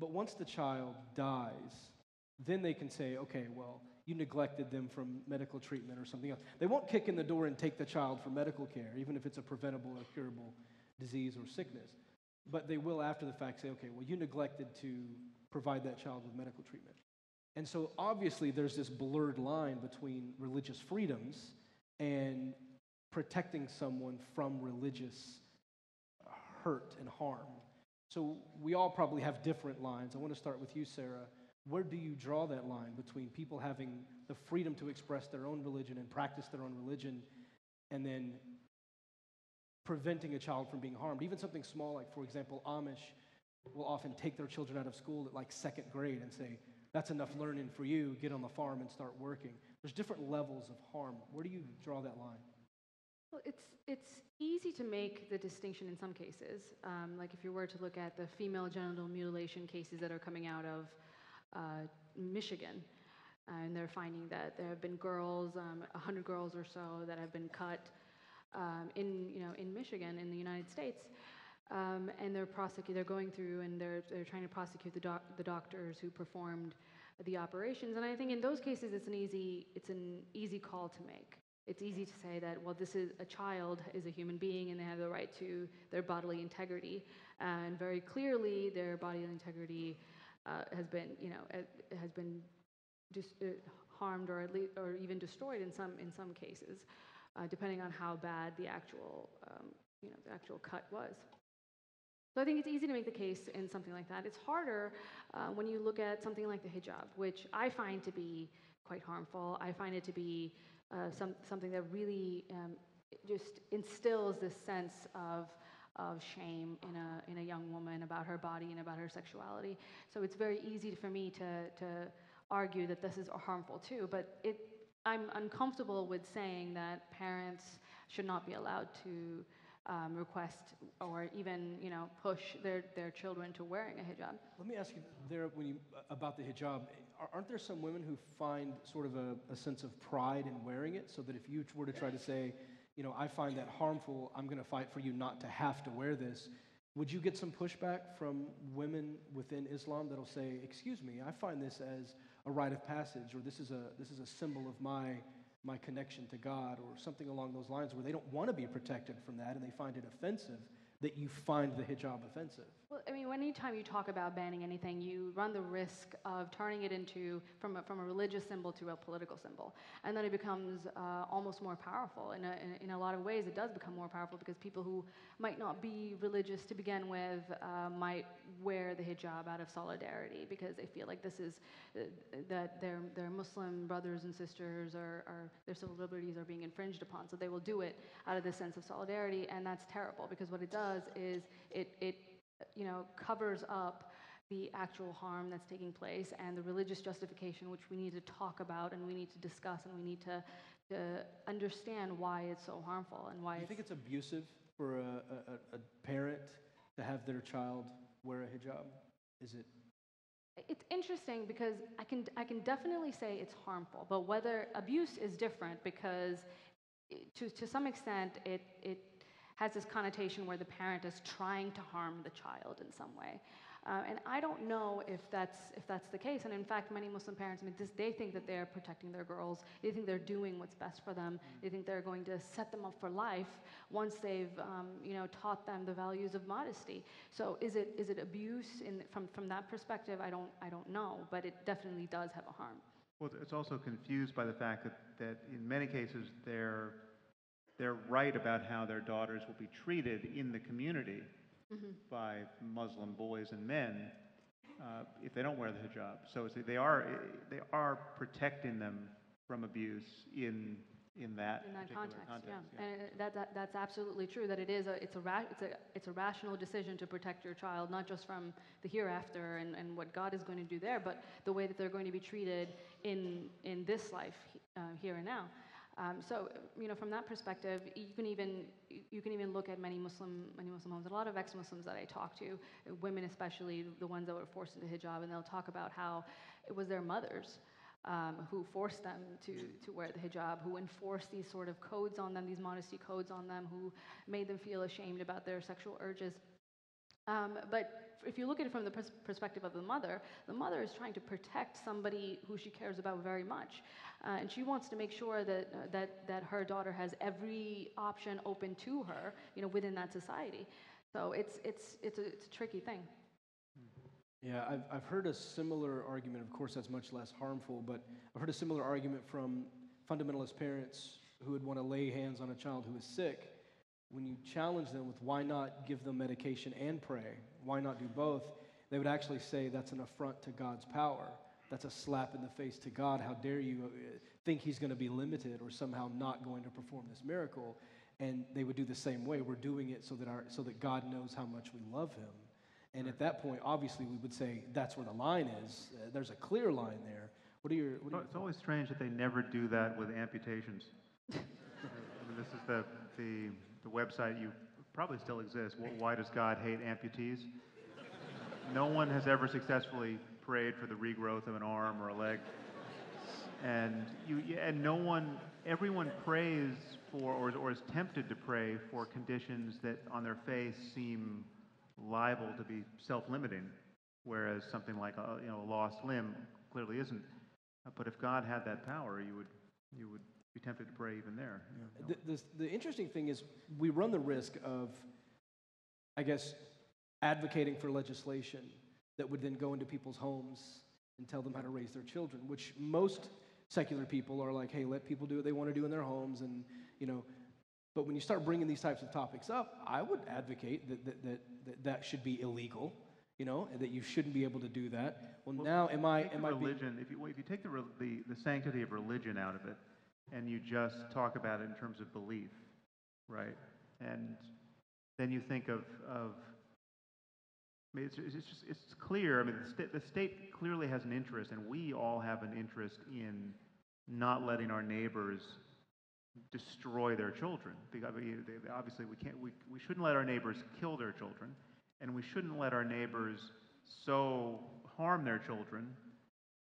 But once the child dies, then they can say, "Okay, well, you neglected them from medical treatment," or something else. They won't kick in the door and take the child for medical care, even if it's a preventable or curable disease or sickness. But they will, after the fact, say, "Okay, well, you neglected to provide that child with medical treatment." And so obviously there's this blurred line between religious freedoms and protecting someone from religious hurt and harm. So we all probably have different lines. I want to start with you, Sarah. Where do you draw that line between people having the freedom to express their own religion and practice their own religion, and then preventing a child from being harmed? Even something small like, for example, Amish will often take their children out of school at like second grade and say, "That's enough learning for you, get on the farm and start working." There's different levels of harm. Where do you draw that line? Well, it's easy to make the distinction in some cases. Like if you were to look at the female genital mutilation cases that are coming out of Michigan, and they're finding that there have been girls, 100 girls or so, that have been cut in Michigan, in the United States, and they're going through and they're trying to prosecute the doctors who performed the operations. And I think in those cases, it's an easy call to make. It's easy to say that, well, a child is a human being and they have the right to their bodily integrity, and very clearly their bodily integrity has been harmed, or at least, or even destroyed in some cases, depending on how bad the actual cut was. So I think it's easy to make the case in something like that. It's harder when you look at something like the hijab, which I find to be quite harmful. I find it to be something that really just instills this sense of shame in a young woman about her body and about her sexuality. So it's very easy for me to argue that this is harmful too. But I'm uncomfortable with saying that parents should not be allowed to request or even push their children to wearing a hijab. Let me ask you there about the hijab. Aren't there some women who find sort of a sense of pride in wearing it, so that if you were to try to say, I find that harmful, I'm going to fight for you not to have to wear this, would you get some pushback from women within Islam that'll say, excuse me, I find this as a rite of passage, or this is a symbol of my connection to God, or something along those lines, where they don't want to be protected from that and they find it offensive that you find the hijab offensive? Well, anytime you talk about banning anything, you run the risk of turning it into, from a religious symbol to a political symbol. And then it becomes almost more powerful. In a lot of ways, it does become more powerful, because people who might not be religious to begin with might wear the hijab out of solidarity, because they feel like that their Muslim brothers and sisters, or their civil liberties are being infringed upon. So they will do it out of this sense of solidarity, and that's terrible, because what it does is it covers up the actual harm that's taking place and the religious justification, which we need to talk about and we need to discuss and we need to understand why it's so harmful and why. Do you think it's abusive for a parent to have their child wear a hijab? Is it? It's interesting, because I can definitely say it's harmful, but whether abuse is different, because to some extent it has this connotation where the parent is trying to harm the child in some way, and I don't know if that's the case. And in fact, many Muslim parents, they think that they're protecting their girls. They think they're doing what's best for them. They think they're going to set them up for life once they've taught them the values of modesty. So is it abuse from that perspective? I don't know, but it definitely does have a harm. Well, it's also confused by the fact that in many cases they're right about how their daughters will be treated in the community by Muslim boys and men if they don't wear the hijab. So they are protecting them from abuse in that context. Yeah. And that's absolutely true. That it's a rational decision to protect your child, not just from the hereafter and what God is going to do there, but the way that they're going to be treated in this life, here and now. So from that perspective, you can even look at many Muslim homes. A lot of ex-Muslims that I talk to, women especially, the ones that were forced into hijab, and they'll talk about how it was their mothers who forced them to wear the hijab, who enforced these sort of codes on them, these modesty codes on them, who made them feel ashamed about their sexual urges. But if you look at it from the perspective of the mother is trying to protect somebody who she cares about very much, and she wants to make sure that her daughter has every option open to her, within that society. So it's a tricky thing. Yeah, I've heard a similar argument. Of course, that's much less harmful, but I've heard a similar argument from fundamentalist parents who would want to lay hands on a child who is sick. When you challenge them with why not give them medication and pray, why not do both, they would actually say that's an affront to God's power. That's a slap in the face to God. How dare you think he's going to be limited or somehow not going to perform this miracle? And they would do the same way. We're doing it so that God knows how much we love him. And at that point, obviously, we would say that's where the line is. There's a clear line there. It's always strange that they never do that with amputations. This is the website you probably still exists. Why does God hate amputees? No one has ever successfully prayed for the regrowth of an arm or a leg. and no one, everyone prays for or is tempted to pray for conditions that on their face seem liable to be self-limiting, whereas something like a, a lost limb clearly isn't. But if God had that power, you would be tempted to pray even there. Yeah. The interesting thing is we run the risk of, I guess, advocating for legislation that would then go into people's homes and tell them how to raise their children, which most secular people are like, hey, let people do what they want to do in their homes, and but when you start bringing these types of topics up, I would advocate that should be illegal, and that you shouldn't be able to do that. Well now, am I religion? If you take the sanctity of religion out of it, and you just talk about it in terms of belief, right? And then you think of I mean, it's clear. I mean, the state clearly has an interest, and we all have an interest in not letting our neighbors destroy their children. Because obviously, we shouldn't let our neighbors kill their children, and we shouldn't let our neighbors so harm their children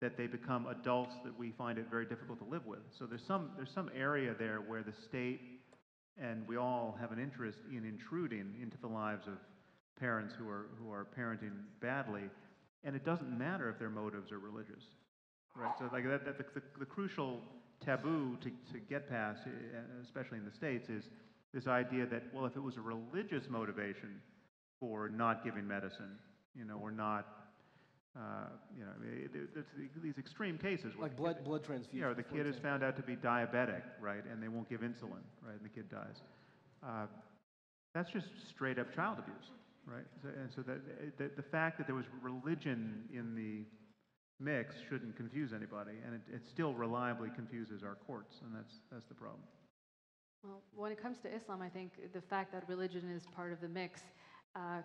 that they become adults that we find it very difficult to live with. So there's some area there where the state and we all have an interest in intruding into the lives of parents who are parenting badly, and it doesn't matter if their motives are religious, right? So like the crucial taboo to get past, especially in the States, is this idea that, well, if it was a religious motivation for not giving medicine, or not. These extreme cases where like blood transfusion. Yeah, or the kid is found out to be diabetic, right? And they won't give insulin, right? And the kid dies. That's just straight up child abuse, right? So, and so the fact that there was religion in the mix shouldn't confuse anybody, and it still reliably confuses our courts, and that's the problem. Well, when it comes to Islam, I think the fact that religion is part of the mix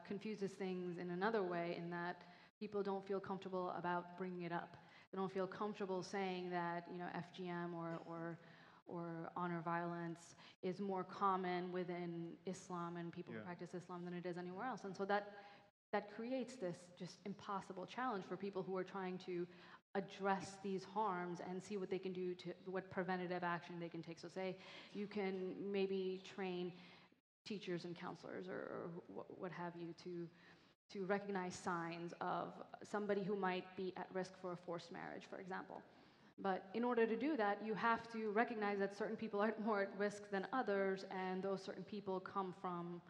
confuses things in another way, in that people don't feel comfortable about bringing it up. They don't feel comfortable saying that FGM or honor violence is more common within Islam and people who practice Islam than it is anywhere else. And so that creates this just impossible challenge for people who are trying to address these harms and see what they can do, what preventative action they can take. So say you can maybe train teachers and counselors or what have you to recognize signs of somebody who might be at risk for a forced marriage, for example. But in order to do that, you have to recognize that certain people are more at risk than others, and those certain people come from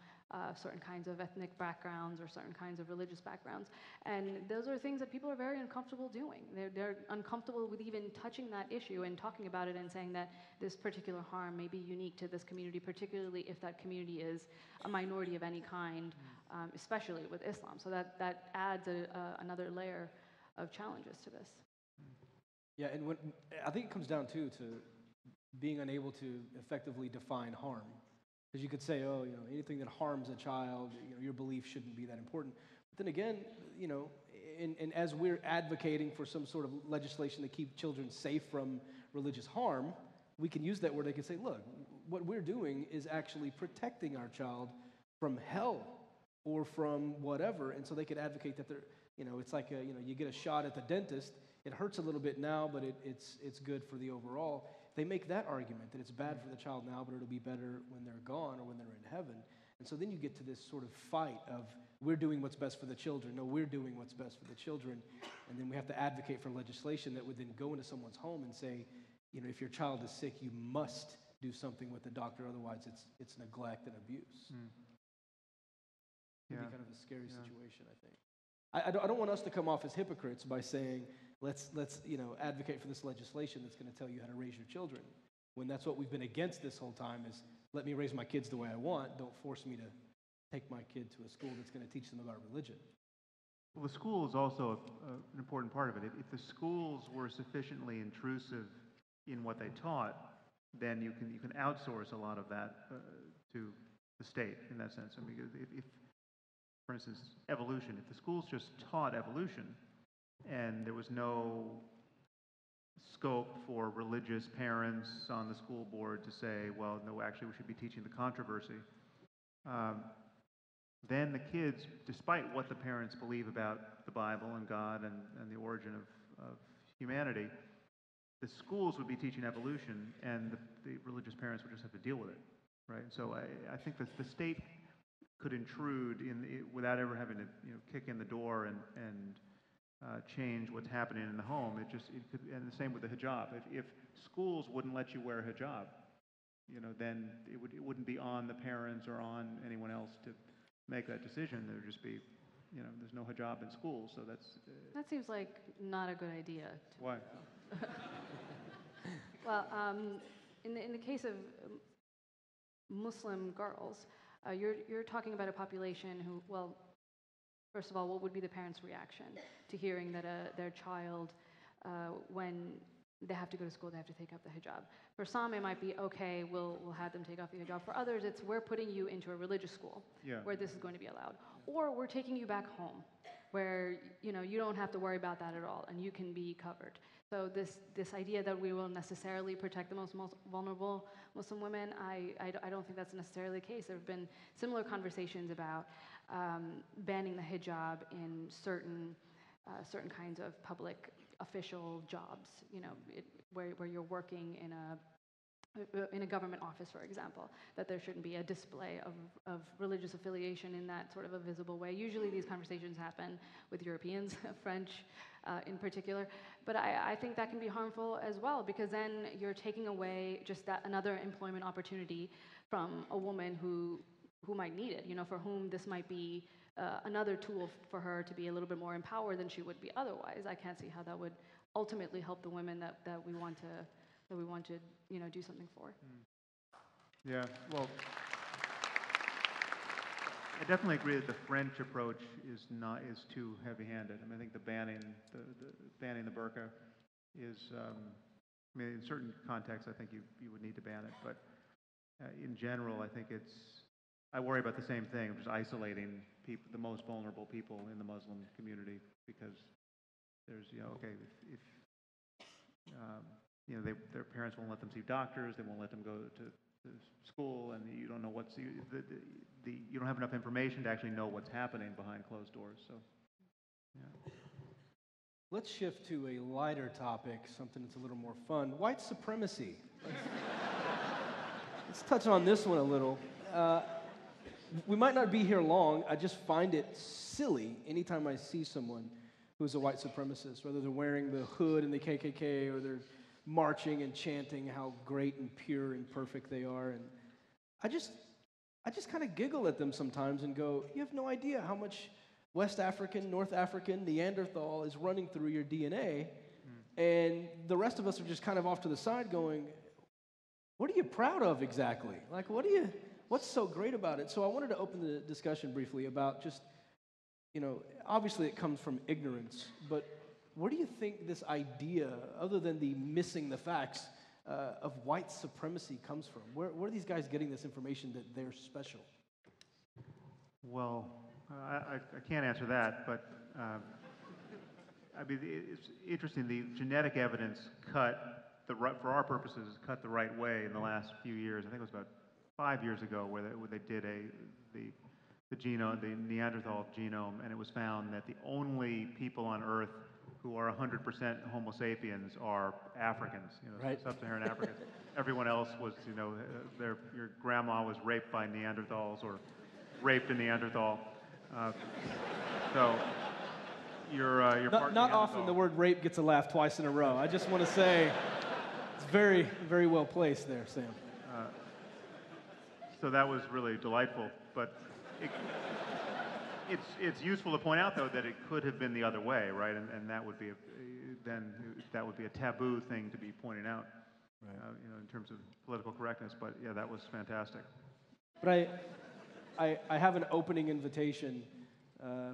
certain kinds of ethnic backgrounds or certain kinds of religious backgrounds. And those are things that people are very uncomfortable doing. They're uncomfortable with even touching that issue and talking about it and saying that this particular harm may be unique to this community, particularly if that community is a minority of any kind, especially with Islam. So that adds another layer of challenges to this. Yeah, and I think it comes down, too, to being unable to effectively define harm. Because you could say, oh, anything that harms a child, your belief shouldn't be that important. But then again, and as we're advocating for some sort of legislation to keep children safe from religious harm, we can use that word. They can say, look, what we're doing is actually protecting our child from hell or from whatever. And so they could advocate that they're, it's like, you get a shot at the dentist. It hurts a little bit now, but it's good for the overall. They make that argument that it's bad for the child now, but it'll be better when they're gone or when they're in heaven. And so then you get to this sort of fight of we're doing what's best for the children. No, we're doing what's best for the children. And then we have to advocate for legislation that would then go into someone's home and say, if your child is sick, you must do something with the doctor. Otherwise, it's neglect and abuse. Mm. Yeah. It'd be kind of a scary situation, I think. I don't want us to come off as hypocrites by saying, Let's advocate for this legislation that's going to tell you how to raise your children, when that's what we've been against this whole time is, let me raise my kids the way I want. Don't force me to take my kid to a school that's going to teach them about religion. Well, the school is also an important part of it. If the schools were sufficiently intrusive in what they taught, then you can outsource a lot of that to the state in that sense. I mean, if for instance, evolution, if the schools just taught evolution, and there was no scope for religious parents on the school board to say, well, no, actually, we should be teaching the controversy. Then the kids, despite what the parents believe about the Bible and God and the origin of humanity, the schools would be teaching evolution, and the religious parents would just have to deal with it, right? So I think that the state could intrude in the, without ever having to kick in the door and change what's happening in the home. It just it could, and the same with the hijab. If schools wouldn't let you wear a hijab, then it wouldn't be on the parents or on anyone else to make that decision. There would just be, there's no hijab in school, so that's. That seems like not a good idea. Why? Well, in the case of Muslim girls, you're talking about a population who, well, first of all, what would be the parents' reaction to hearing that their child, when they have to go to school, they have to take up the hijab? For some, it might be, okay, we'll have them take off the hijab. For others, it's we're putting you into a religious school where this is going to be allowed. Or we're taking you back home where you don't have to worry about that at all and you can be covered. So this idea that we will necessarily protect the most vulnerable Muslim women, I don't think that's necessarily the case. There have been similar conversations about banning the hijab in certain kinds of public official jobs, where you're working in a government office, for example, that there shouldn't be a display of religious affiliation in that sort of a visible way. Usually these conversations happen with Europeans, French in particular, but I think that can be harmful as well, because then you're taking away just that another employment opportunity from a woman who might need it, for whom this might be another tool for her to be a little bit more empowered than she would be otherwise. I can't see how that would ultimately help the women that we want to do something for. Yeah, well, I definitely agree that the French approach is too heavy-handed. I mean, I think the banning the burqa is, I mean, in certain contexts, I think you would need to ban it, but in general, I think I worry about the same thing, just isolating people, the most vulnerable people in the Muslim community, because there's, okay, if their parents won't let them see doctors, they won't let them go to school, and you don't know you don't have enough information to actually know what's happening behind closed doors. So, yeah. Let's shift to a lighter topic, something that's a little more fun. White supremacy. Let's touch on this one a little. We might not be here long. I just find it silly anytime I see someone who's a white supremacist, whether they're wearing the hood in the KKK or they're marching and chanting how great and pure and perfect they are, and I just kind of giggle at them sometimes and go, you have no idea how much West African, North African, Neanderthal is running through your DNA, and the rest of us are just kind of off to the side going, what are you proud of exactly? Like, what's so great about it? So I wanted to open the discussion briefly about just, obviously it comes from ignorance, but what do you think this idea, other than the missing the facts, of white supremacy comes from? Where are these guys getting this information that they're special? Well, I can't answer that, but I mean, it's interesting. The genetic evidence for our purposes, cut the right way in the last few years. I think it was about 5 years ago where they did the genome, the Neanderthal genome, and it was found that the only people on Earth who are 100% Homo sapiens are Africans, right. Sub-Saharan Africans. Everyone else was, your grandma was raped by Neanderthals or raped a Neanderthal. So your partner. Not often the word rape gets a laugh twice in a row. I just want to say it's very, very well placed there, Sam. So that was really delightful, but. It's useful to point out, though, that it could have been the other way, right? And that would be a taboo thing to be pointed out, right. In terms of political correctness. But yeah, that was fantastic. But I have an opening invitation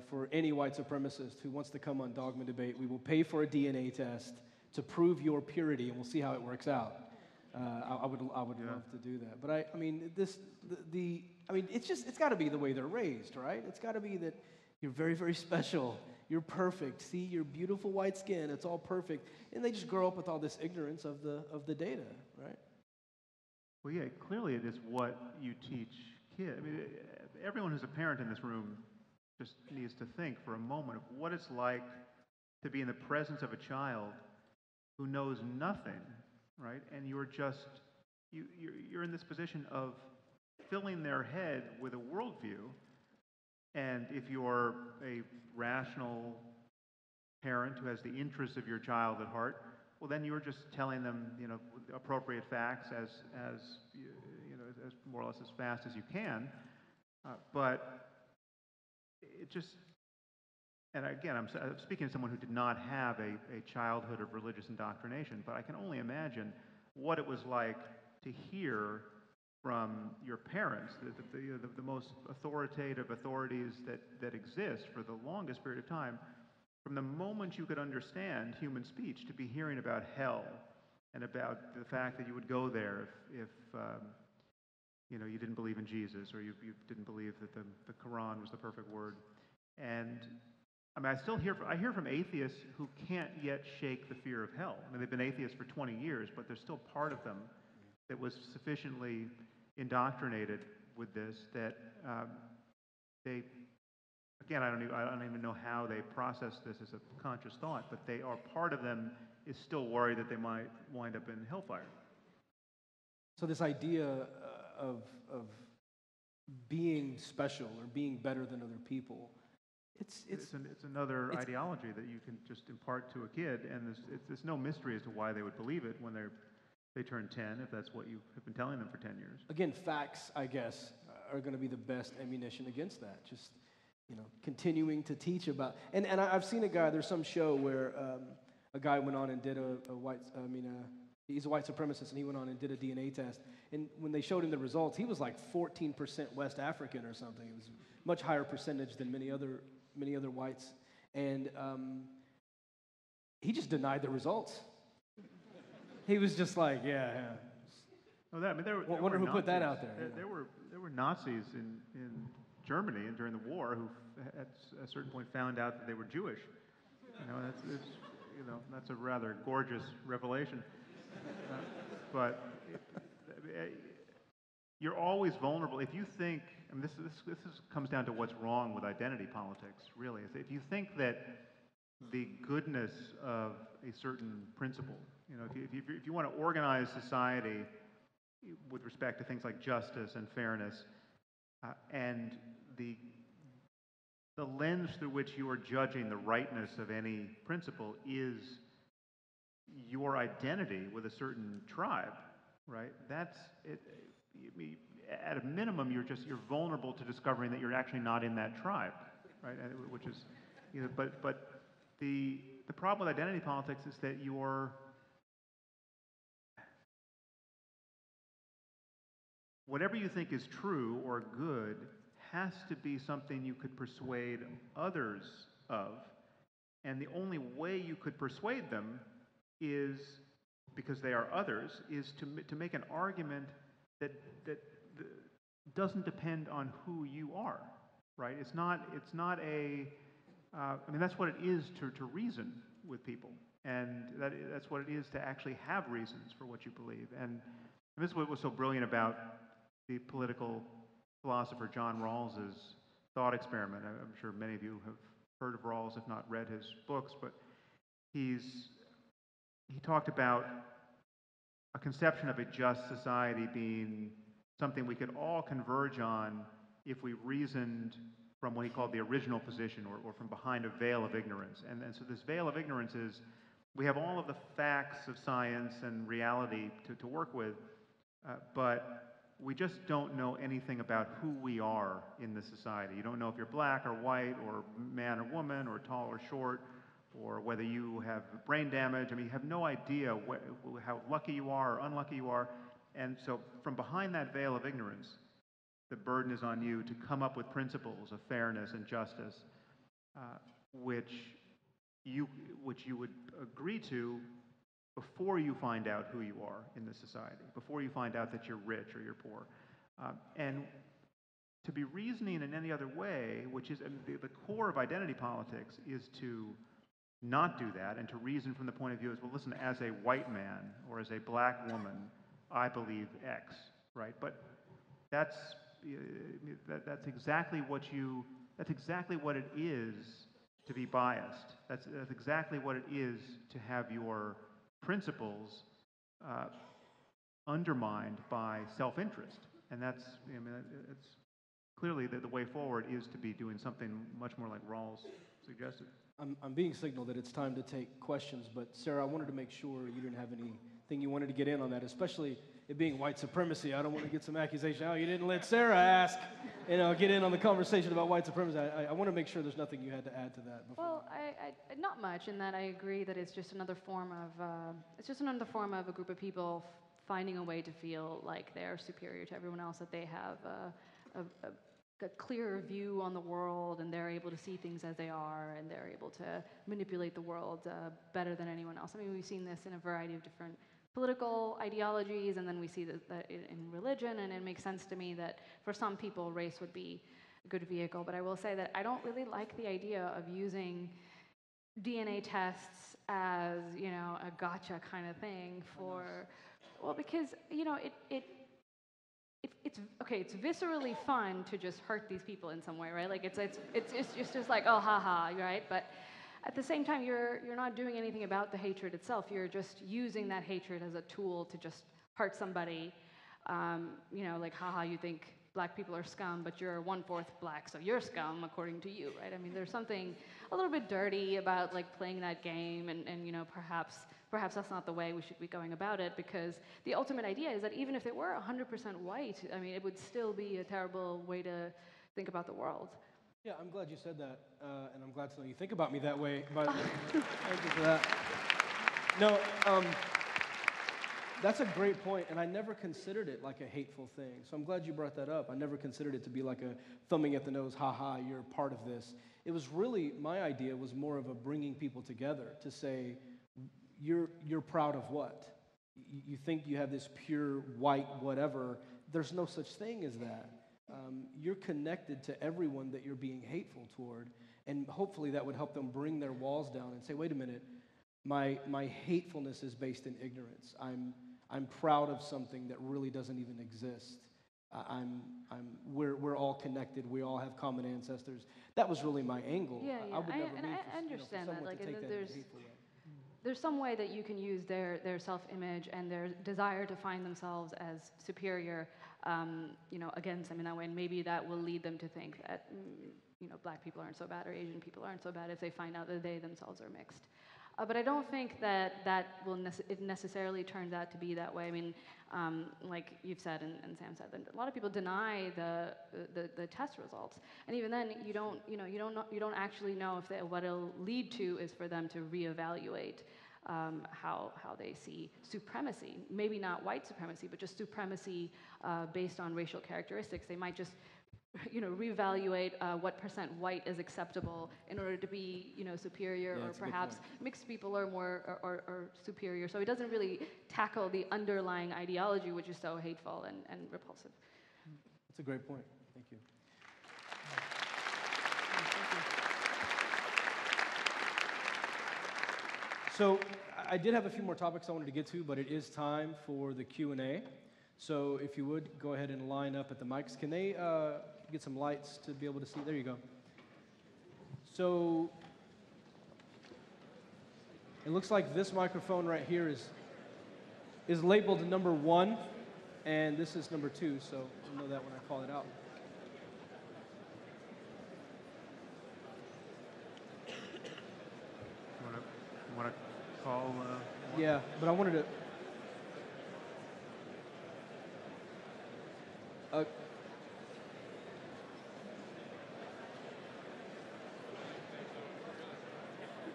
for any white supremacist who wants to come on Dogma Debate. We will pay for a DNA test to prove your purity, and we'll see how it works out. I would love to do that. But it's got to be the way they're raised, right? It's got to be that you're very, very special. You're perfect. See, your beautiful white skin. It's all perfect. And they just grow up with all this ignorance of the data, right? Well, yeah, clearly it is what you teach kids. I mean, everyone who's a parent in this room just needs to think for a moment of what it's like to be in the presence of a child who knows nothing, right? And you're just, you're in this position of filling their head with a worldview. And if you're a rational parent who has the interests of your child at heart, well, then you're just telling them, you know, appropriate facts as more or less as fast as you can. But it just, and again, I'm speaking to someone who did not have a childhood of religious indoctrination, but I can only imagine what it was like to hear from your parents, the most authoritative authorities that exist for the longest period of time, from the moment you could understand human speech to be hearing about hell and about the fact that you would go there if you didn't believe in Jesus, or you didn't believe that the Quran was the perfect word. And I mean, I hear from atheists who can't yet shake the fear of hell. I mean, they've been atheists for 20 years, but there's still part of them that was sufficiently indoctrinated with this that they, again, I don't even know how they process this as a conscious thought, but they are, part of them is still worried that they might wind up in hellfire. So this idea of being special or being better than other people, it's another ideology that you can just impart to a kid, and there's no mystery as to why they would believe it when they turn 10, if that's what you have been telling them for 10 years. Again, facts, I guess, are going to be the best ammunition against that. Just, you know, continuing to teach about, and I've seen a guy. There's some show where a guy went on and did he's a white supremacist, and he went on and did a DNA test. And when they showed him the results, he was like 14% West African or something. It was a much higher percentage than many other whites. And he just denied the results. He was just like, yeah. Well, I wonder who Nazis. Put that out there. There were Nazis in Germany and during the war who, at a certain point, found out that they were Jewish. You know, that's a rather gorgeous revelation. But you're always vulnerable. If you think, and this comes down to what's wrong with identity politics, really, is if you think that the goodness of a certain principle, you know, if you want to organize society with respect to things like justice and fairness, and the lens through which you are judging the rightness of any principle is your identity with a certain tribe, right? That's it. I mean, at a minimum, you're vulnerable to discovering that you're actually not in that tribe, right? Which is, you know, but the problem with identity politics is that you're, whatever you think is true or good has to be something you could persuade others of, and the only way you could persuade them is, because they are others, is to make an argument that doesn't depend on who you are, right? It's not a, I mean, that's what it is to reason with people, and that's what it is to actually have reasons for what you believe. And this is what was so brilliant about the political philosopher John Rawls's thought experiment. I'm sure many of you have heard of Rawls, if not read his books, but he talked about a conception of a just society being something we could all converge on if we reasoned from what he called the original position, or from behind a veil of ignorance. And so this veil of ignorance is, we have all of the facts of science and reality to work with, but we just don't know anything about who we are in this society. You don't know if you're black or white or man or woman or tall or short, or whether you have brain damage. I mean, you have no idea how lucky you are or unlucky you are. And so from behind that veil of ignorance, the burden is on you to come up with principles of fairness and justice, which you would agree to before you find out who you are in this society, before you find out that you're rich or you're poor. And to be reasoning in any other way, which is the core of identity politics, is to not do that, and to reason from the point of view is, well, listen, as a white man or as a black woman, I believe X, right? But that's exactly what it is to be biased. That's exactly what it is to have your principles undermined by self-interest. And that's, I mean, it's clearly that the way forward is to be doing something much more like Rawls suggested. I'm being signaled that it's time to take questions, but Sarah, I wanted to make sure you didn't have anything you wanted to get in on that, especially it being white supremacy. I don't want to get some accusation, oh, you didn't let Sarah ask, you know, get in on the conversation about white supremacy. I want to make sure there's nothing you had to add to that. Before. Well, not much, in that I agree that it's just another form of, a group of people finding a way to feel like they're superior to everyone else, that they have a clearer view on the world, and they're able to see things as they are, and they're able to manipulate the world better than anyone else. I mean, we've seen this in a variety of different political ideologies, and then we see that in religion, and it makes sense to me that for some people, race would be a good vehicle. But I will say that I don't really like the idea of using DNA tests as, you know, a gotcha kind of thing for, well, because, you know, it's viscerally fun to just hurt these people in some way, right? Like it's just like, oh, haha, right? But at the same time, you're not doing anything about the hatred itself. You're just using that hatred as a tool to just hurt somebody. You know, like, haha, you think black people are scum, but you're 1/4 black, so you're scum according to you, right? I mean, there's something a little bit dirty about like playing that game, and you know, perhaps that's not the way we should be going about it, because the ultimate idea is that even if it were 100% white, I mean, it would still be a terrible way to think about the world. Yeah, I'm glad you said that, and I'm glad to know you think about me that way. But thank you for that. No, that's a great point, and I never considered it like a hateful thing. So I'm glad you brought that up. I never considered it to be like a thumbing at the nose, ha-ha, you're part of this. It was really, my idea was more of a bringing people together to say, you're proud of what? You think you have this pure white whatever. There's no such thing as that. You're connected to everyone that you're being hateful toward, and hopefully that would help them bring their walls down and say, wait a minute, my hatefulness is based in ignorance. I'm proud of something that really doesn't even exist. We're all connected. We all have common ancestors. That was really my angle. Yeah, yeah. I understand that. Like, there's some way that you can use their self-image and their desire to find themselves as superior, you know, against them in that way, and maybe that will lead them to think that, you know, black people aren't so bad or Asian people aren't so bad if they find out that they themselves are mixed. But I don't think that will it necessarily turns out to be that way. I mean, like you've said and Sam said, a lot of people deny the test results, and even then, you don't actually know if what it'll lead to is for them to reevaluate how they see supremacy. Maybe not white supremacy, but just supremacy based on racial characteristics. They might just, you know, reevaluate what % white is acceptable in order to be, you know, superior, or perhaps mixed people are more or superior. So it doesn't really tackle the underlying ideology, which is so hateful and repulsive. That's a great point. Thank you. So I did have a few more topics I wanted to get to, but it is time for the Q&A. So if you would, go ahead and line up at the mics. Can they get some lights to be able to see? There you go. So it looks like this microphone right here is labeled number 1, and this is number 2, so you'll know that when I call it out. Want to call? Yeah, but I wanted to...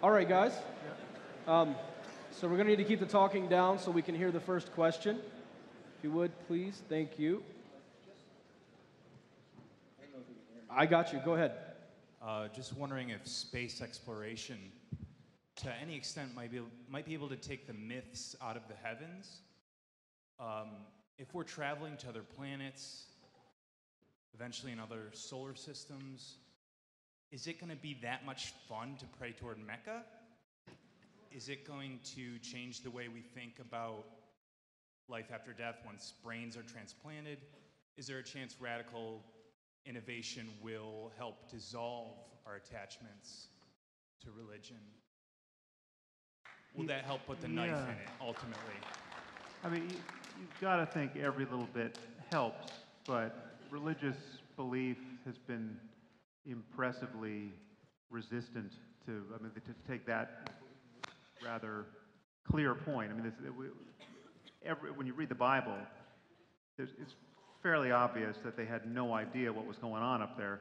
All right, guys. So we're going to need to keep the talking down so we can hear the first question. If you would, please. Thank you. I got you. Go ahead. Just wondering if space exploration, to any extent, might be able to take the myths out of the heavens. If we're traveling to other planets, eventually in other solar systems, is it going to be that much fun to pray toward Mecca? Is it going to change the way we think about life after death once brains are transplanted? Is there a chance radical innovation will help dissolve our attachments to religion? will that help put the knife in it, ultimately? I mean, you've got to think every little bit helps, but religious belief has been impressively resistant to, I mean, to take that rather clear point. I mean, when you read the Bible, it's fairly obvious that they had no idea what was going on up there,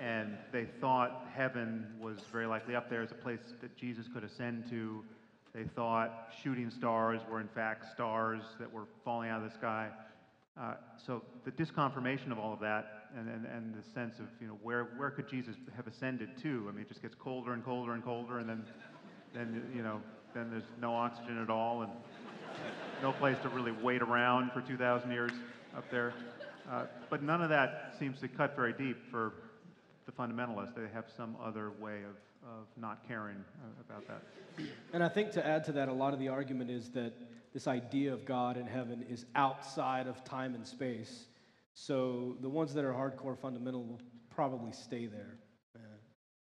and they thought heaven was very likely up there as a place that Jesus could ascend to. They thought shooting stars were in fact stars that were falling out of the sky. So the disconfirmation of all of that, and the sense of, you know, where could Jesus have ascended to? I mean, it just gets colder and colder and colder, and then you know, then there's no oxygen at all, and no place to really wait around for 2,000 years up there. But none of that seems to cut very deep for the fundamentalists. They have some other way of not caring about that. And I think to add to that, a lot of the argument is that this idea of God and heaven is outside of time and space. So the ones that are hardcore fundamental will probably stay there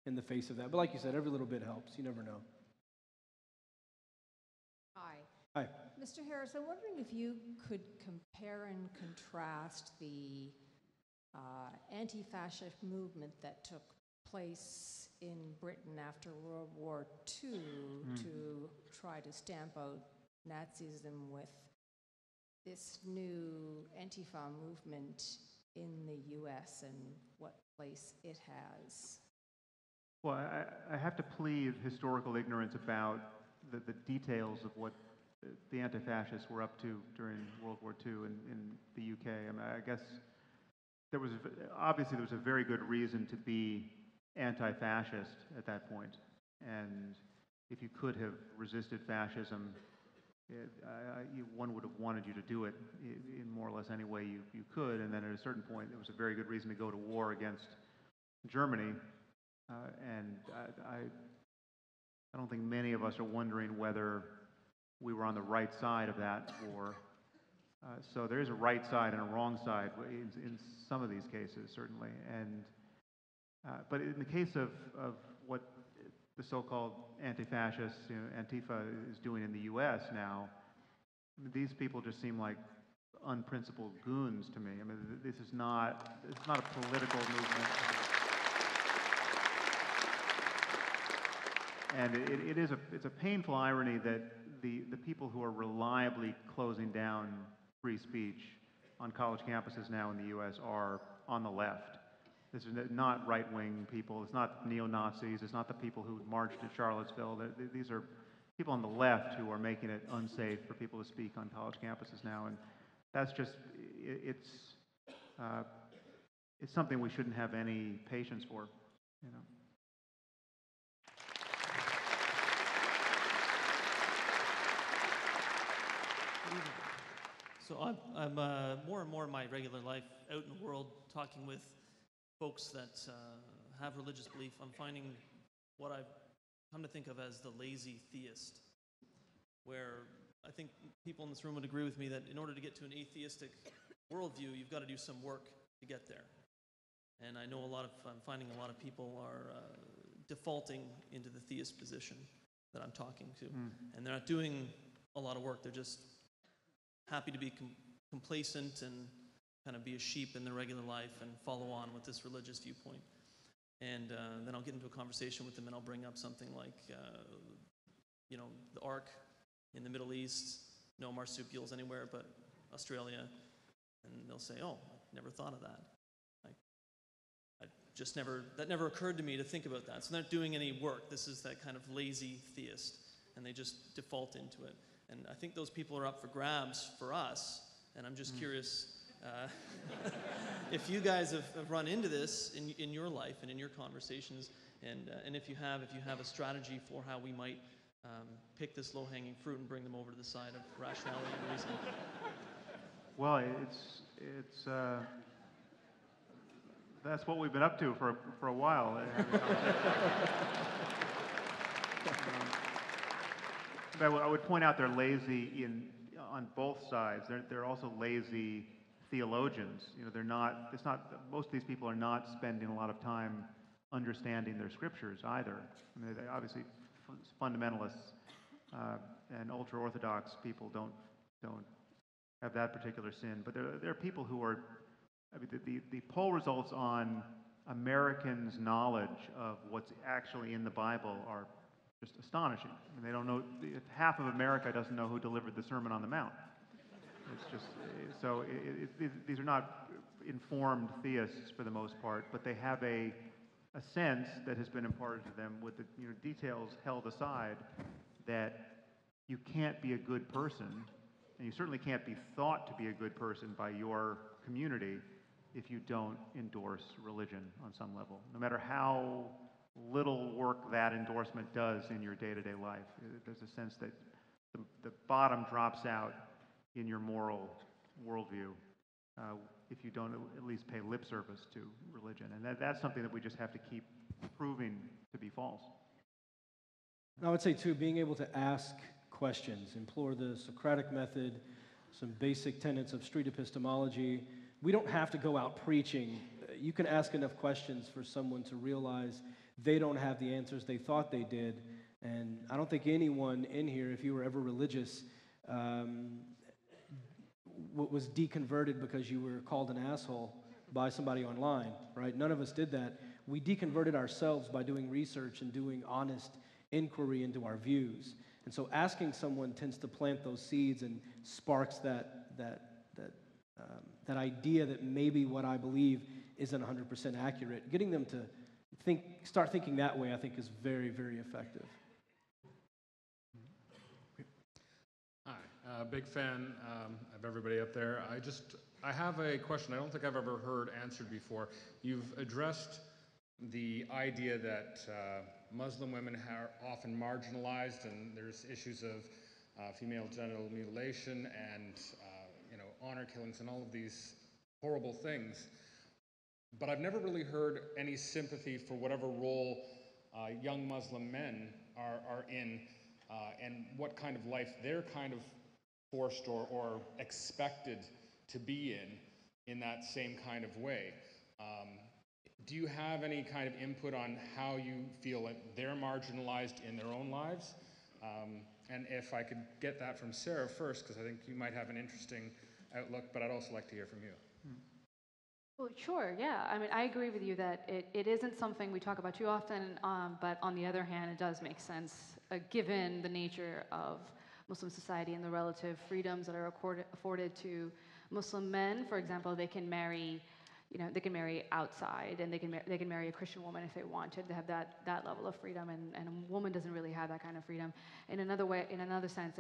in the face of that. But like you said, every little bit helps. You never know. Hi. Hi. Mr. Harris, I'm wondering if you could compare and contrast the anti-fascist movement that took place in Britain after World War II to try to stamp out Nazism with this new Antifa movement in the U.S. and what place it has. Well, I have to plead historical ignorance about the details of what the anti-fascists were up to during World War II in the U.K. I mean, I guess obviously there was a very good reason to be anti-fascist at that point, and if you could have resisted fascism, one would have wanted you to do it in more or less any way you could, and then at a certain point, there was a very good reason to go to war against Germany, and I don't think many of us are wondering whether we were on the right side of that war. So there is a right side and a wrong side in some of these cases, certainly. But in the case of what the so-called anti-fascists, you know, Antifa is doing in the U.S. now, I mean, these people just seem like unprincipled goons to me. I mean, it's not a political movement. And it's a painful irony that the people who are reliably closing down free speech on college campuses now in the U.S. are on the left. This is not right-wing people. It's not neo-Nazis. It's not the people who marched at Charlottesville. These are people on the left who are making it unsafe for people to speak on college campuses now, and that's just, it's something we shouldn't have any patience for, you know. So I'm more and more in my regular life out in the world talking with folks that have religious belief. I'm finding what I've come to think of as the lazy theist, where I think people in this room would agree with me that in order to get to an atheistic worldview, you've got to do some work to get there. And I know I'm finding a lot of people are defaulting into the theist position that I'm talking to. And they're not doing a lot of work. They're just happy to be complacent and kind of be a sheep in their regular life and follow on with this religious viewpoint. And then I'll get into a conversation with them and I'll bring up something like, you know, the Ark in the Middle East, no marsupials anywhere but Australia. And they'll say, oh, I never thought of that. I just never, that never occurred to me to think about that. So they're not doing any work. This is that kind of lazy theist, and they just default into it. And I think those people are up for grabs for us. And I'm just curious, if you guys have run into this in your life and in your conversations, and if you have a strategy for how we might pick this low-hanging fruit and bring them over to the side of rationality and reason. Well, it's that's what we've been up to for a while. But I would point out they're lazy on both sides. They're also lazy theologians. You know, most of these people are not spending a lot of time understanding their scriptures either. I mean, obviously fundamentalists and ultra-Orthodox people don't have that particular sin. But there are people who are, I mean, the poll results on Americans' knowledge of what's actually in the Bible are just astonishing. I mean, they don't know, half of America doesn't know who delivered the Sermon on the Mount. It's just, so these are not informed theists for the most part, but they have a sense that has been imparted to them with the details held aside that you can't be a good person, and you certainly can't be thought to be a good person by your community if you don't endorse religion on some level, no matter how little work that endorsement does in your day-to-day life. There's a sense that the bottom drops out in your moral worldview if you don't at least pay lip service to religion. And that's something that we just have to keep proving to be false. I would say, too, being able to ask questions, implore the Socratic method, some basic tenets of street epistemology. We don't have to go out preaching. You can ask enough questions for someone to realize they don't have the answers they thought they did. And I don't think anyone in here, if you were ever religious, was deconverted because you were called an asshole by somebody online, right? None of us did that. We deconverted ourselves by doing research and doing honest inquiry into our views. And so asking someone tends to plant those seeds and sparks that idea that maybe what I believe isn't 100% accurate. Getting them to start thinking that way, I think, is very, very effective. Hi, big fan of everybody up there. I have a question I don't think I've ever heard answered before. You've addressed the idea that Muslim women are often marginalized, and there's issues of female genital mutilation and honor killings and all of these horrible things. But I've never really heard any sympathy for whatever role young Muslim men are in and what kind of life they're kind of forced or expected to be in that same kind of way. Do you have any kind of input on how you feel that they're marginalized in their own lives? And if I could get that from Sarah first, because I think you might have an interesting outlook, but I'd also like to hear from you. Well, sure, yeah. I mean, I agree with you that it isn't something we talk about too often, but on the other hand, it does make sense, given the nature of Muslim society and the relative freedoms that are afforded to Muslim men. For example, they can marry, they can marry outside, and they can marry a Christian woman if they wanted. They have that level of freedom, and a woman doesn't really have that kind of freedom. In another way, in another sense,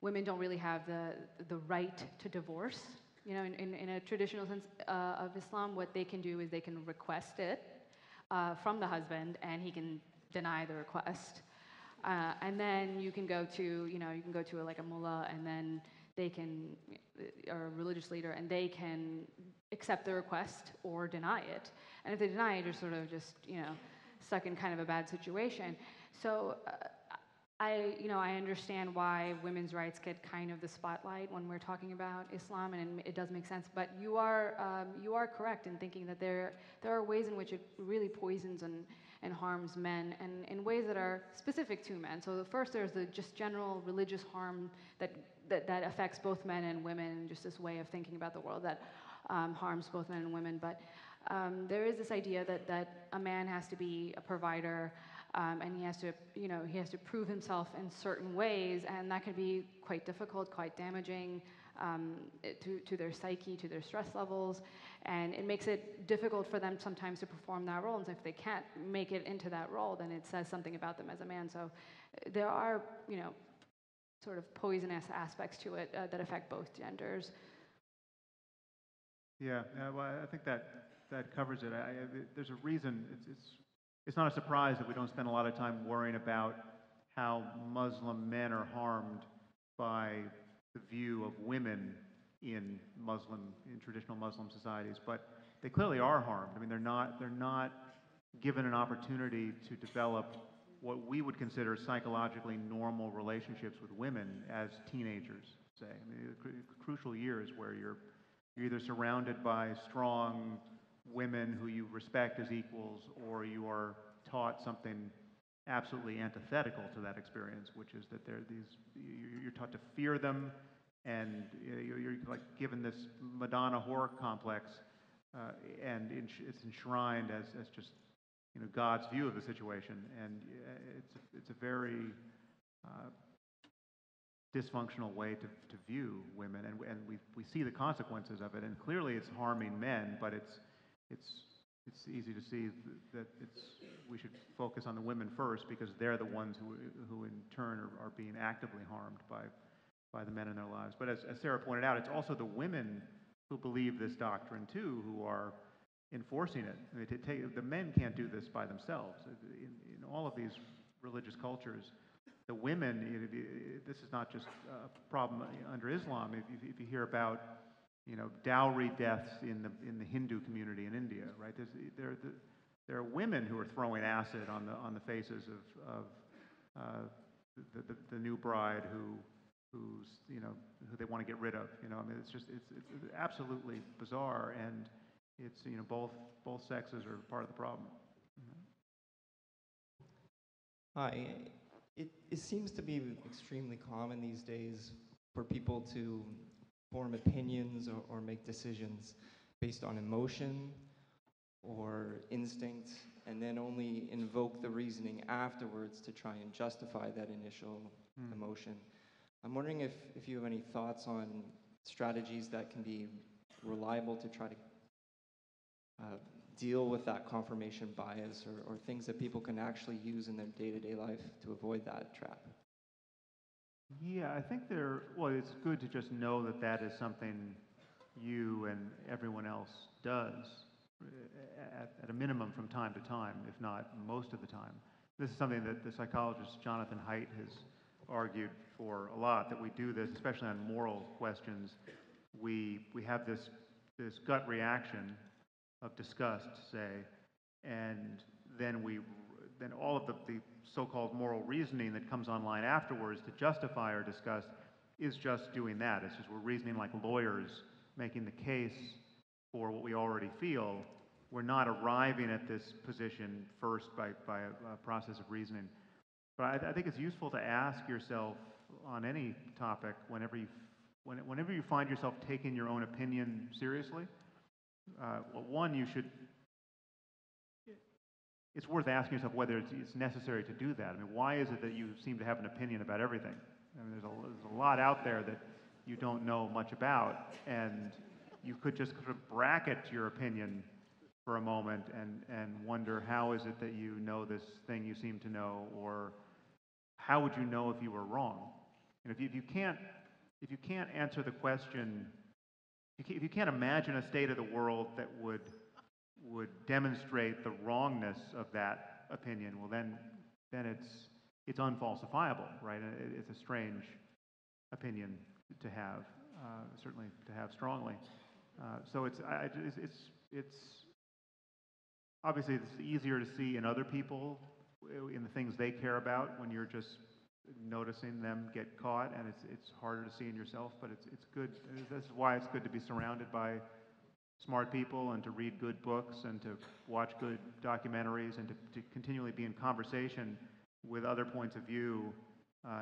women don't really have the right to divorce. In a traditional sense of Islam, what they can do is they can request it from the husband, and he can deny the request. And then you can go to, like a mullah, and then they can, or a religious leader, and they can accept the request or deny it. And if they deny it, you're sort of just, stuck in kind of a bad situation. So I understand why women's rights get kind of the spotlight when we're talking about Islam, and it does make sense. But you are correct in thinking that there are ways in which it really poisons and harms men, and in ways that are specific to men. So first, there's the just general religious harm that affects both men and women, just this way of thinking about the world that harms both men and women. But there is this idea that a man has to be a provider. And he has to, he has to prove himself in certain ways, and that can be quite difficult, quite damaging to their psyche, to their stress levels, and it makes it difficult for them sometimes to perform that role. And if they can't make it into that role, then it says something about them as a man. So there are, sort of poisonous aspects to it that affect both genders. Yeah, well, I think that covers it. There's a reason. It's not a surprise that we don't spend a lot of time worrying about how Muslim men are harmed by the view of women in traditional Muslim societies, but they clearly are harmed. I mean, they're not given an opportunity to develop what we would consider psychologically normal relationships with women as teenagers, say. I mean, crucial years where you're either surrounded by strong women who you respect as equals, or you are taught something absolutely antithetical to that experience, which is that there are these, you're taught to fear them, and you're like given this Madonna horror complex, and it's enshrined as just, you know, God's view of the situation, and it's a very dysfunctional way to view women, and we see the consequences of it, and clearly it's harming men, but it's easy to see that we should focus on the women first, because they're the ones who in turn are being actively harmed by the men in their lives. But as Sarah pointed out, it's also the women who believe this doctrine too who are enforcing it. I mean, the men can't do this by themselves. In all of these religious cultures, the women, this is not just a problem under Islam. If you hear about, you know, dowry deaths in the Hindu community in India, right? There are women who are throwing acid on the faces of the new bride who they want to get rid of. You know, I mean, it's absolutely bizarre, and it's, you know, both sexes are part of the problem. Mm-hmm. It seems to be extremely common these days for people to form opinions or make decisions based on emotion or instinct, and then only invoke the reasoning afterwards to try and justify that initial emotion. I'm wondering if you have any thoughts on strategies that can be reliable to try to deal with that confirmation bias, or things that people can actually use in their day-to-day life to avoid that trap. Yeah, I think it's good to just know that that is something you and everyone else does, at a minimum from time to time, if not most of the time. This is something that the psychologist Jonathan Haidt has argued for a lot, that we do this, especially on moral questions. We have this gut reaction of disgust, say, and then all of the so-called moral reasoning that comes online afterwards to justify our disgust is just doing that. It's just we're reasoning like lawyers, making the case for what we already feel. We're not arriving at this position first by a process of reasoning. But I think it's useful to ask yourself on any topic, whenever you find yourself taking your own opinion seriously, it's worth asking yourself whether it's necessary to do that. I mean, why is it that you seem to have an opinion about everything? I mean, there's a lot out there that you don't know much about, and you could just sort of bracket your opinion for a moment and wonder, how is it that you know this thing you seem to know, or how would you know if you were wrong? And if you can't answer the question, if you can't imagine a state of the world that would demonstrate the wrongness of that opinion, well, then it's unfalsifiable, right? It's a strange opinion to have, certainly to have strongly. So it's obviously it's easier to see in other people, in the things they care about, when you're just noticing them get caught, and it's harder to see in yourself, but it's good. This is why it's good to be surrounded by smart people, and to read good books, and to watch good documentaries, and to continually be in conversation with other points of view,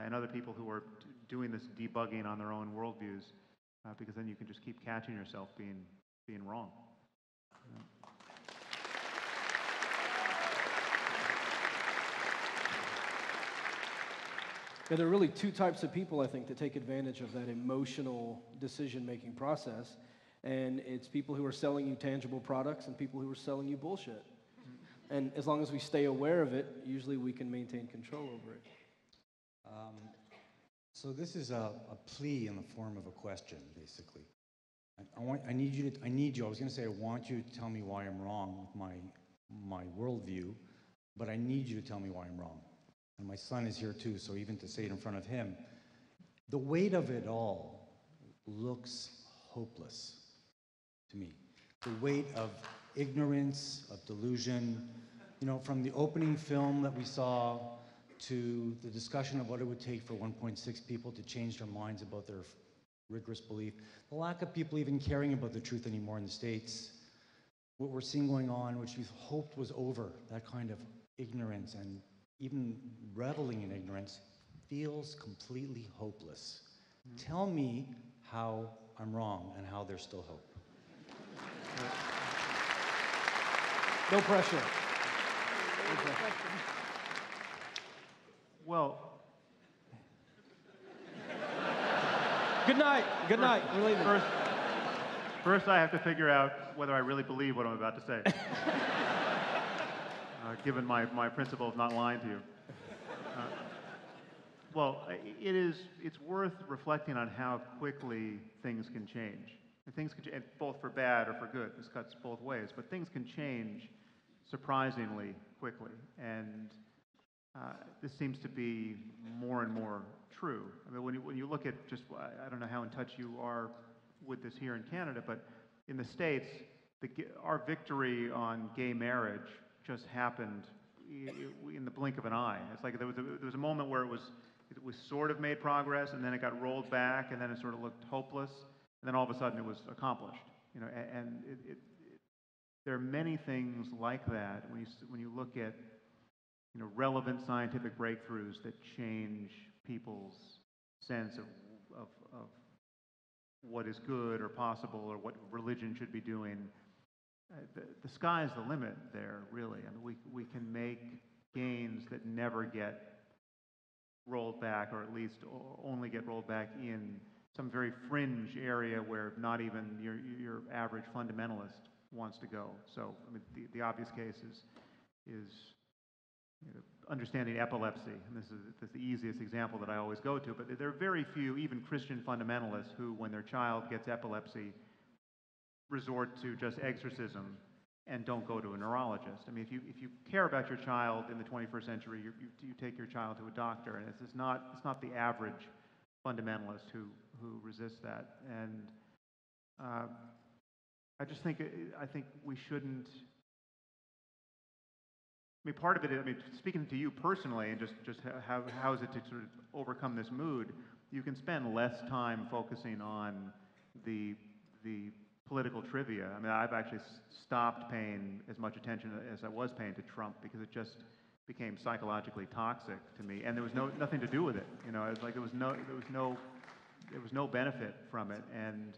and other people who are doing this debugging on their own worldviews, because then you can just keep catching yourself being wrong. You know? Yeah, there are really two types of people, I think, that take advantage of that emotional decision-making process, and it's people who are selling you tangible products and people who are selling you bullshit. And as long as we stay aware of it, usually we can maintain control over it. So this is a plea in the form of a question, basically. I was going to say I want you to tell me why I'm wrong with my worldview, but I need you to tell me why I'm wrong. And my son is here too, so even to say it in front of him, the weight of it all looks hopeless to me. The weight of ignorance, of delusion, you know, from the opening film that we saw to the discussion of what it would take for 1.6 people to change their minds about their rigorous belief, the lack of people even caring about the truth anymore in the States, what we're seeing going on, which we hoped was over, that kind of ignorance and even reveling in ignorance, feels completely hopeless. Tell me how I'm wrong and how there's still hope. No pressure. Well. Good night. Good night. First, I have to figure out whether I really believe what I'm about to say, given my principle of not lying to you. Well, it's worth reflecting on how quickly things can change. And things can change, both for bad or for good. This cuts both ways. But things can change surprisingly quickly. And this seems to be more and more true. I mean, when you look at just, I don't know how in touch you are with this here in Canada, but in the States, our victory on gay marriage just happened in the blink of an eye. It's like there was a moment where it was sort of made progress, and then it got rolled back, and then it sort of looked hopeless, and then all of a sudden it was accomplished. You know, and there are many things like that when you look at, you know, relevant scientific breakthroughs that change people's sense of what is good or possible or what religion should be doing. The sky's the limit there, really. I mean, we can make gains that never get rolled back, or at least only get rolled back in some very fringe area where not even your average fundamentalist wants to go. So, I mean, the obvious case is you know, understanding epilepsy. And this is the easiest example that I always go to, but there are very few, even Christian fundamentalists, who, when their child gets epilepsy, resort to just exorcism and don't go to a neurologist. I mean, if you care about your child in the 21st century, you take your child to a doctor, and it's not the average fundamentalist who resists that. And I think we shouldn't. I mean, part of it is, I mean, speaking to you personally, and just how is it to sort of overcome this mood? You can spend less time focusing on the political trivia. I mean, I've actually stopped paying as much attention as I was paying to Trump because it just became psychologically toxic to me, and there was nothing to do with it. You know, it was like there was no benefit from it, and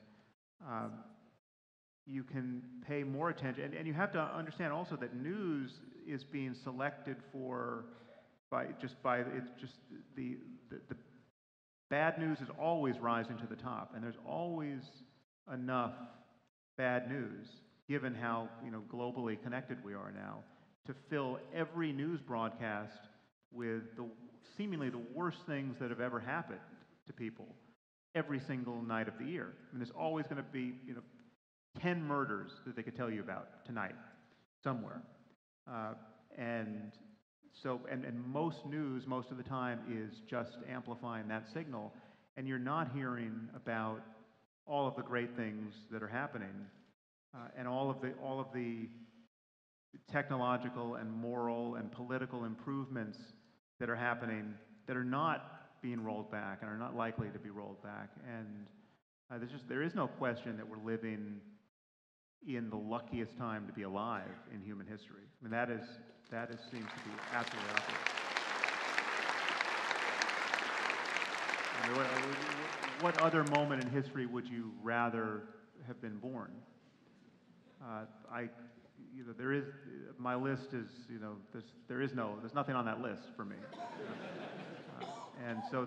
you can pay more attention, and you have to understand also that news is being selected for the bad news is always rising to the top, and there's always enough bad news, given how, you know, globally connected we are now, to fill every news broadcast with seemingly the worst things that have ever happened to people every single night of the year. I mean, there's always going to be, you know, 10 murders that they could tell you about tonight somewhere, and most news most of the time is just amplifying that signal, and you're not hearing about all of the great things that are happening, and all of the technological and moral and political improvements that are happening that are not being rolled back and are not likely to be rolled back. And there is no question that we're living in the luckiest time to be alive in human history. I mean, that seems to be absolutely obvious. I mean, what other moment in history would you rather have been born? You know, there is, my list is, you know, there's nothing on that list for me. And so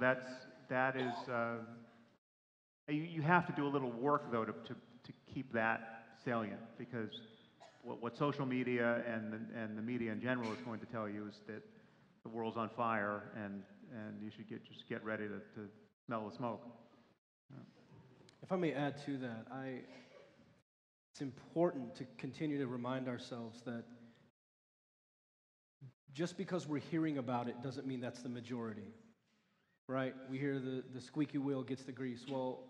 you have to do a little work, though, to keep that salient, because what social media and the media in general is going to tell you is that the world's on fire, and you should just get ready to smell the smoke. If I may add to that, it's important to continue to remind ourselves that just because we're hearing about it doesn't mean that's the majority, right? We hear the squeaky wheel gets the grease. Well,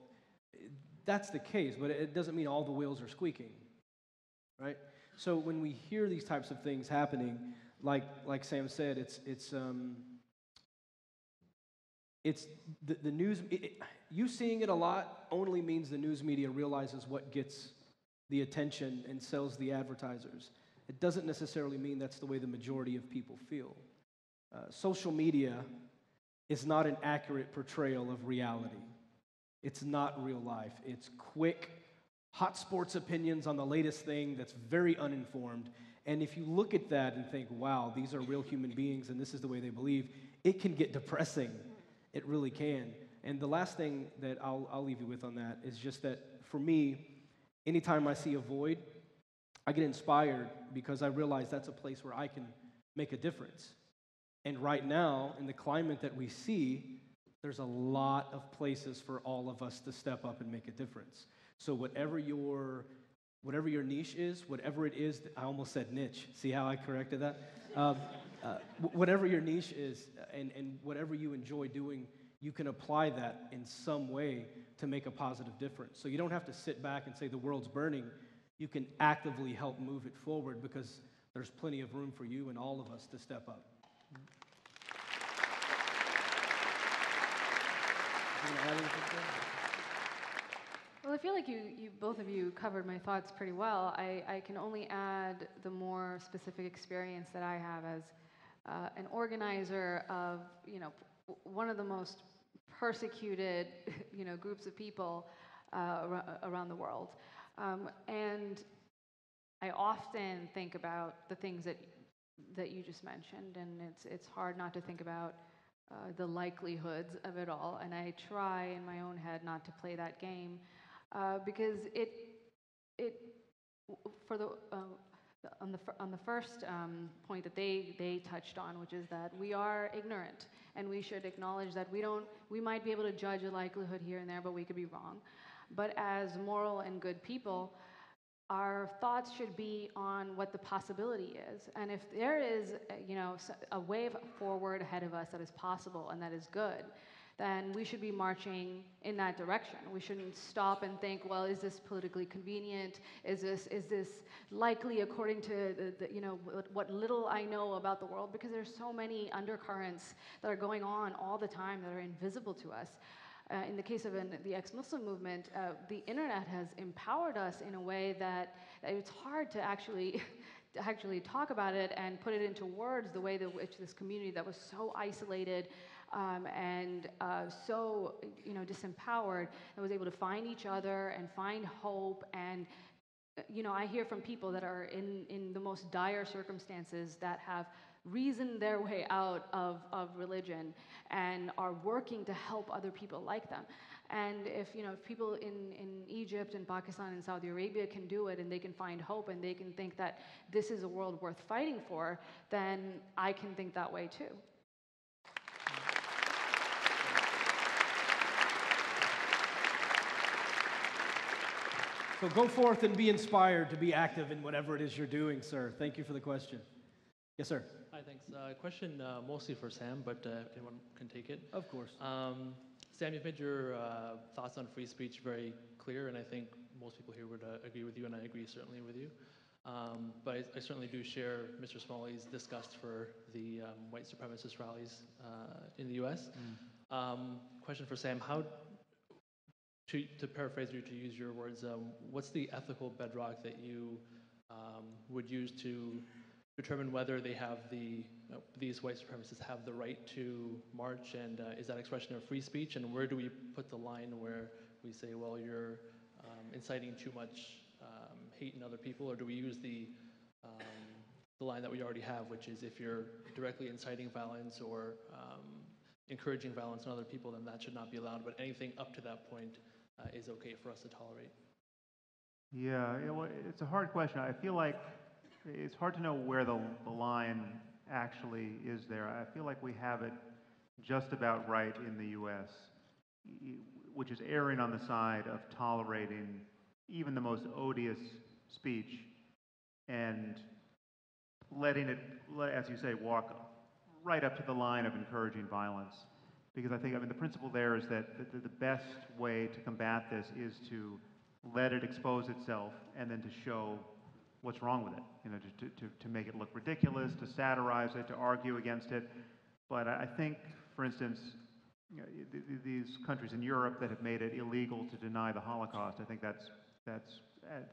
that's the case, but it doesn't mean all the wheels are squeaking, right? So when we hear these types of things happening, like Sam said, it's the news. You seeing it a lot only means the news media realizes what gets the attention and sells the advertisers. It doesn't necessarily mean that's the way the majority of people feel. social media is not an accurate portrayal of reality. It's not real life. It's quick, hot sports opinions on the latest thing that's very uninformed. And if you look at that and think, wow, these are real human beings and this is the way they believe, it can get depressing. It really can. And the last thing that I'll leave you with on that is just that for me, anytime I see a void, I get inspired because I realize that's a place where I can make a difference. And right now, in the climate that we see, there's a lot of places for all of us to step up and make a difference. So whatever your niche is, whatever it is, I almost said niche. See how I corrected that? Whatever your niche is and whatever you enjoy doing, you can apply that in some way to make a positive difference. So you don't have to sit back and say the world's burning. You can actively help move it forward because there's plenty of room for you and all of us to step up. Well, I feel like you both of you covered my thoughts pretty well. I can only add the more specific experience that I have as an organizer of, one of the most persecuted, groups of people around the world. And I often think about the things that you just mentioned, and it's hard not to think about the likelihoods of it all, and I try in my own head not to play that game because on the first point that they touched on, which is that we are ignorant and we should acknowledge that we might be able to judge a likelihood here and there, but we could be wrong. But as moral and good people, our thoughts should be on what the possibility is. And if there is, a way forward ahead of us that is possible and that is good, then we should be marching in that direction. We shouldn't stop and think, well, is this politically convenient? Is this likely according to what little I know about the world? Because there's so many undercurrents that are going on all the time that are invisible to us. In the case of the ex-Muslim movement, the internet has empowered us in a way that it's hard to actually talk about it and put it into words the way in which this community that was so isolated and so disempowered and was able to find each other and find hope. And I hear from people that are in the most dire circumstances that have reason their way out of religion and are working to help other people like them. And if people in Egypt and Pakistan and Saudi Arabia can do it and they can find hope and they can think that this is a world worth fighting for, then I can think that way too. So go forth and be inspired to be active in whatever it is you're doing, sir. Thank you for the question. Yes, sir. Hi, thanks. Question mostly for Sam, but if anyone can take it. Of course. Sam, you've made your thoughts on free speech very clear, and I think most people here would agree with you, and I agree certainly with you. But I certainly do share Mr. Smalley's disgust for the white supremacist rallies in the U.S. Mm. Question for Sam, to paraphrase you, to use your words, what's the ethical bedrock that you would use to determine whether they have these white supremacists have the right to march, and is that expression of free speech? And where do we put the line where we say, well, you're inciting too much hate in other people, or do we use the line that we already have, which is if you're directly inciting violence or encouraging violence in other people, then that should not be allowed. But anything up to that point is okay for us to tolerate. Yeah, it's a hard question. I feel like it's hard to know where the line actually is there. I feel like we have it just about right in the U.S., which is erring on the side of tolerating even the most odious speech and letting it, as you say, walk right up to the line of encouraging violence. Because the principle there is that the best way to combat this is to let it expose itself and then to show what's wrong with it, to make it look ridiculous, to satirize it, to argue against it. But I think, for instance, these countries in Europe that have made it illegal to deny the Holocaust, I think that's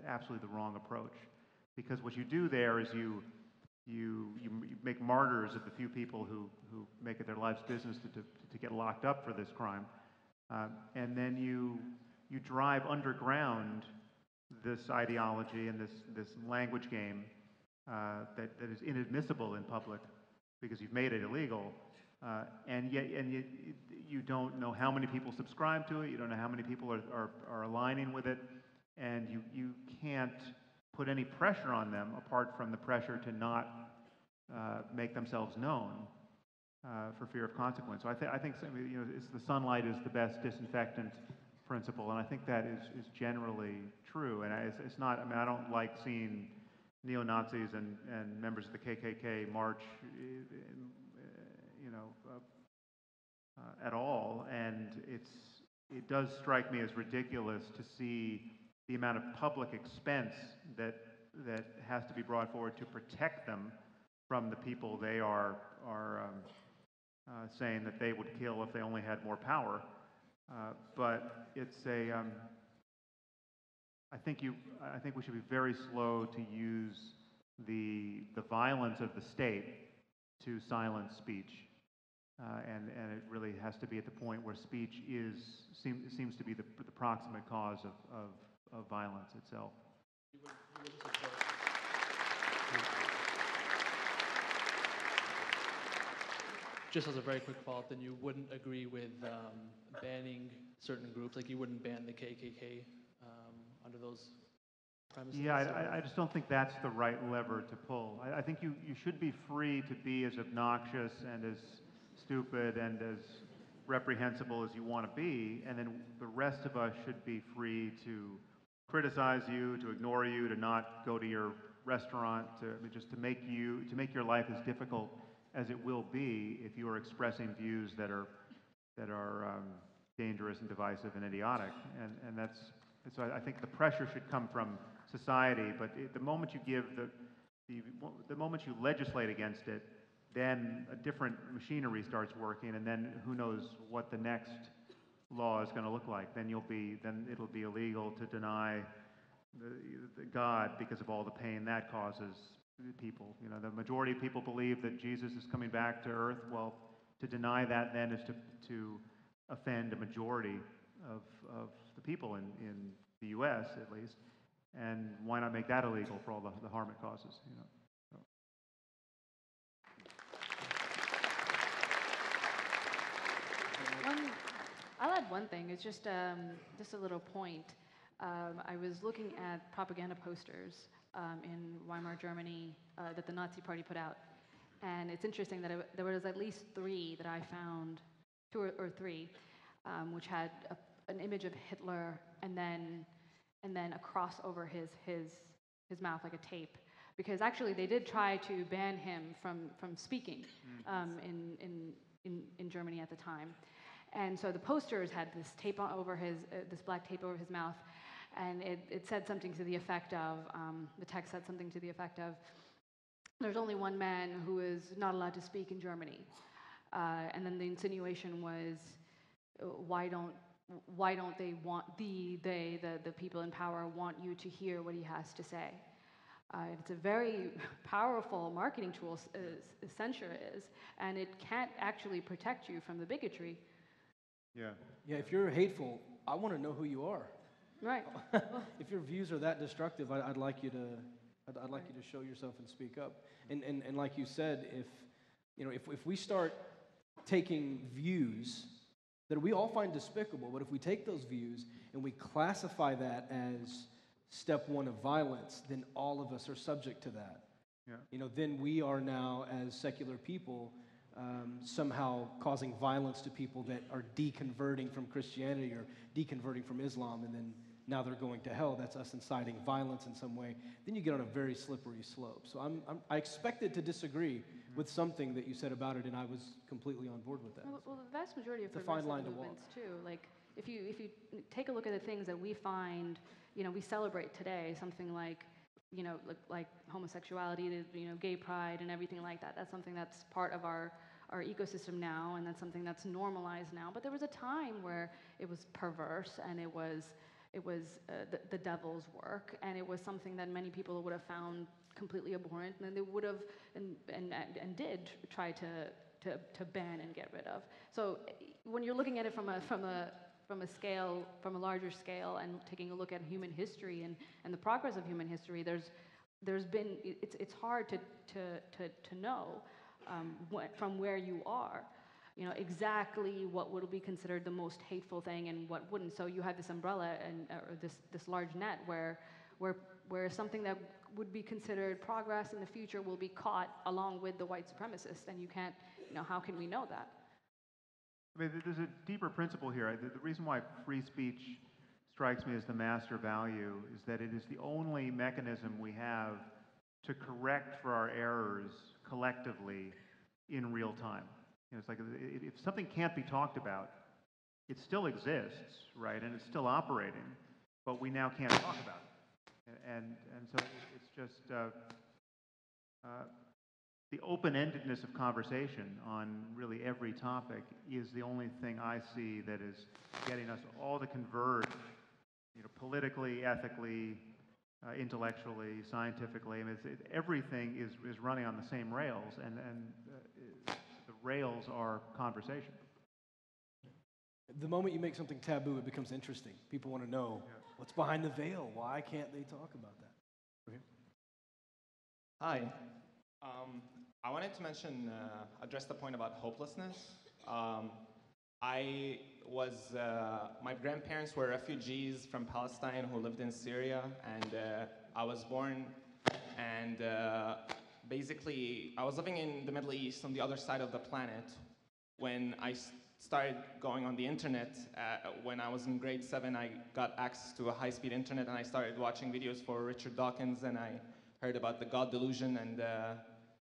absolutely the wrong approach. Because what you do there is you you make martyrs of the few people who make it their life's business to get locked up for this crime, and then you drive underground this ideology and this language game that is inadmissible in public because you've made it illegal, and yet you don't know how many people subscribe to it. You don't know how many people are aligning with it, and you can't put any pressure on them apart from the pressure to not make themselves known for fear of consequence. So I think you know, it's the sunlight is the best disinfectant principle, and I think that is generally true. And it's not, I mean, I don't like seeing neo-Nazis and members of the KKK march, you know, at all. And it does strike me as ridiculous to see the amount of public expense that has to be brought forward to protect them from the people they are saying that they would kill if they only had more power. But it's a. I think we should be very slow to use the violence of the state to silence speech, and it really has to be at the point where speech seems to be the proximate cause of violence itself. Just as a very quick follow-up, then you wouldn't agree with banning certain groups, like you wouldn't ban the KKK under those premises? Yeah, I just don't think that's the right lever to pull. I think you should be free to be as obnoxious and as stupid and as reprehensible as you want to be, and then the rest of us should be free to criticize you, to ignore you, to not go to your restaurant, to make your life as difficult as it will be if you are expressing views that are dangerous and divisive and idiotic. And that's, so I think the pressure should come from society. But the moment you give the moment you legislate against it, then a different machinery starts working, and then who knows what the next law is going to look like. Then it'll be illegal to deny the God because of all the pain that causes people. You know, the majority of people believe that Jesus is coming back to earth. Well, to deny that then is to offend a majority of the people in the U.S. at least. And why not make that illegal for all the harm it causes? You know. I'll add one thing. It's just a little point. I was looking at propaganda posters in Weimar, Germany, that the Nazi Party put out, and it's interesting that there was at least three that I found, two or three, which had an image of Hitler and then a cross over his mouth, like a tape. Because actually, they did try to ban him from speaking in Germany at the time. And so the posters had this tape over this black tape over his mouth, and it said something to the effect of, the text said something to the effect of, there's only one man who is not allowed to speak in Germany. And then the insinuation was, why don't they want the people in power want you to hear what he has to say? It's a very powerful marketing tool, censure is, and it can't actually protect you from the bigotry. Yeah. Yeah, if you're hateful, I want to know who you are. Right. If your views are that destructive, I'd like you to show yourself and speak up. And like you said, if we start taking views that we all find despicable, but if we take those views and we classify that as step one of violence, then all of us are subject to that. Yeah. You know, then we are now, as secular people, somehow causing violence to people that are deconverting from Christianity or deconverting from Islam, and then now they're going to hell. That's us inciting violence in some way. Then you get on a very slippery slope. So I expected to disagree with something that you said about it, and I was completely on board with that. Well, the vast majority of progressive movements too, like if you take a look at the things that we find, you know, we celebrate today, something like, you know, like homosexuality, you know, gay pride and everything like that. That's something that's part of our ecosystem now, and that's something that's normalized now. But there was a time where it was perverse, and it was, It was the devil's work, and it was something that many people would have found completely abhorrent, and they would have and did try to ban and get rid of. So when you're looking at it from a larger scale, and taking a look at human history and the progress of human history, there's been, it's hard to know from where you are, you know, exactly what would be considered the most hateful thing and what wouldn't. So you have this umbrella and or this large net where something that would be considered progress in the future will be caught along with the white supremacists, and you can't, you know, how can we know that? I mean, there's a deeper principle here. The reason why free speech strikes me as the master value is that it is the only mechanism we have to correct for our errors collectively in real time. You know, it's like if something can't be talked about, it still exists, right? And it's still operating, but we now can't talk about it. And so it's just the open-endedness of conversation on really every topic is the only thing I see that is getting us all to converge, you know, politically, ethically, intellectually, scientifically. I mean, everything is running on the same rails, and the rails are conversation. The moment you make something taboo, it becomes interesting. People want to know, yeah, what's behind the veil? Why can't they talk about that? Okay. Hi. I wanted to mention, address the point about hopelessness. My grandparents were refugees from Palestine who lived in Syria, and I was born, and basically I was living in the Middle East on the other side of the planet when I started going on the internet. When I was in grade 7, I got access to a high-speed internet, and I started watching videos for Richard Dawkins, and I heard about the God Delusion, and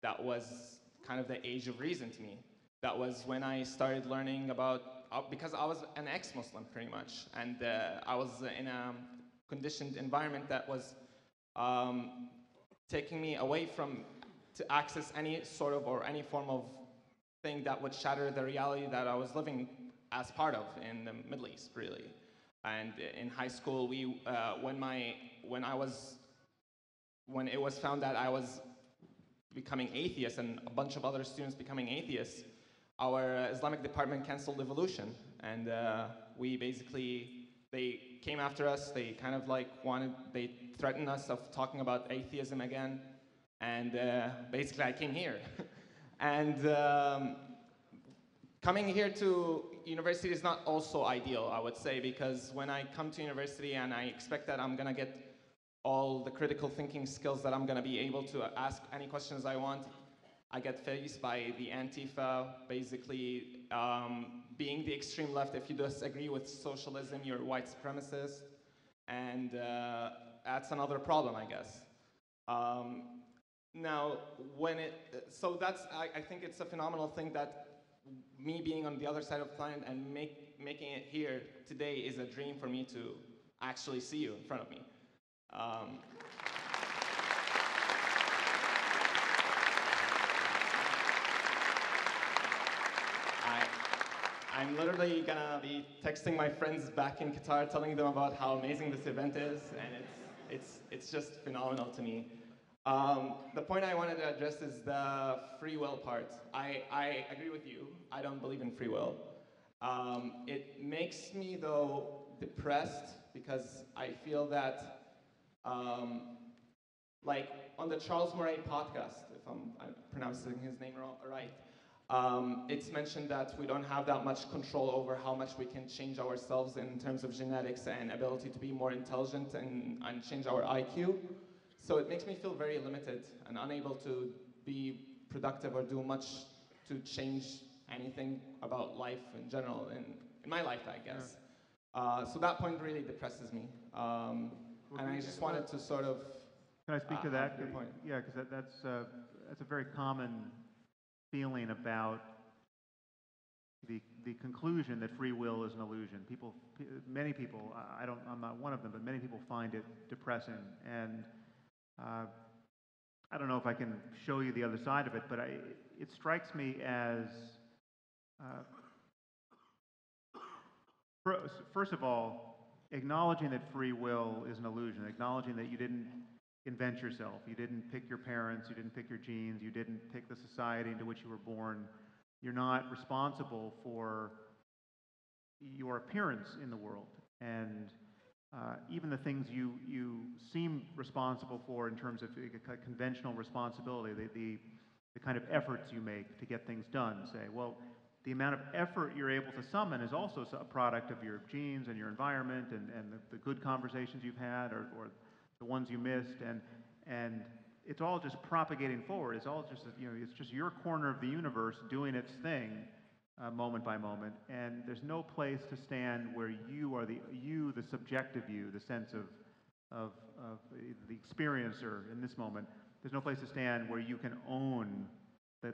that was kind of the age of reason to me. That was when I started learning about, because I was an ex-Muslim pretty much, and I was in a conditioned environment that was taking me away from, to access any sort of, or any form of thing that would shatter the reality that I was living as part of in the Middle East, really. And in high school, we, when it was found that I was becoming atheist, and a bunch of other students becoming atheists, our Islamic department canceled Evolution, and they came after us. They kind of like they threatened us of talking about atheism again, and basically I came here. And coming here to university is not also ideal, I would say, because when I come to university and I expect that I'm gonna get all the critical thinking skills, that I'm gonna be able to ask any questions I want, I get faced by the Antifa, basically being the extreme left. If you disagree with socialism, you're a white supremacist, and that's another problem, I guess. So that's, I think it's a phenomenal thing that me being on the other side of the planet and making it here today is a dream for me to actually see you in front of me. I'm literally gonna be texting my friends back in Qatar, telling them about how amazing this event is, and it's just phenomenal to me. The point I wanted to address is the free will part. I agree with you. I don't believe in free will. It makes me, though, depressed, because I feel that, like on the Charles Murray podcast, if I'm pronouncing his name right, it's mentioned that we don't have that much control over how much we can change ourselves in terms of genetics and ability to be more intelligent and change our IQ. So it makes me feel very limited and unable to be productive or do much to change anything about life in general, in my life, I guess. Yeah. So that point really depresses me. And I just wanted to sort of... Can I speak to that? Yeah, because that's a very common feeling about the conclusion that free will is an illusion. Many people, I'm not one of them, but many people find it depressing. And I don't know if I can show you the other side of it, but it strikes me as, first of all, acknowledging that free will is an illusion, acknowledging that you didn't invent yourself, you didn't pick your parents, you didn't pick your genes, you didn't pick the society into which you were born, you're not responsible for your appearance in the world, and even the things you seem responsible for in terms of conventional responsibility, the kind of efforts you make to get things done, say, well, the amount of effort you're able to summon is also a product of your genes and your environment and the good conversations you've had or the ones you missed, and it's all just propagating forward. It's all just, you know, it's just your corner of the universe doing its thing moment by moment, and there's no place to stand where you are the subjective you, the sense of the experiencer in this moment. There's no place to stand where you can own the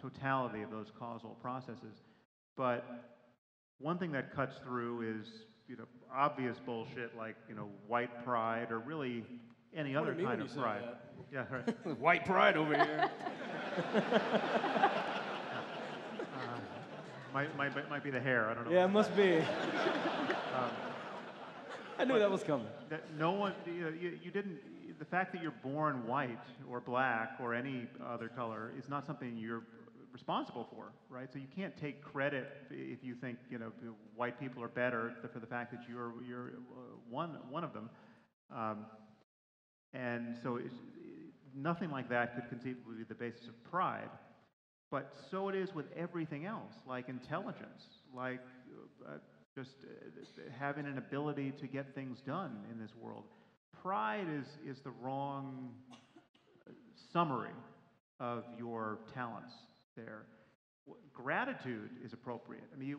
totality of those causal processes. But one thing that cuts through is, you know, obvious bullshit like, you know, white pride or really any other kind of pride. Yeah, right. White pride over here. might be the hair. I don't know. Yeah, it must be. I knew that was coming. That no one, you know, you didn't. The fact that you're born white or black or any other color is not something you're responsible for, right? So you can't take credit if you think, you know, white people are better for the fact that you're one of them. And so nothing like that could conceivably be the basis of pride. But so it is with everything else, like intelligence, like having an ability to get things done in this world. Pride is the wrong summary of your talents there. Gratitude is appropriate. I mean,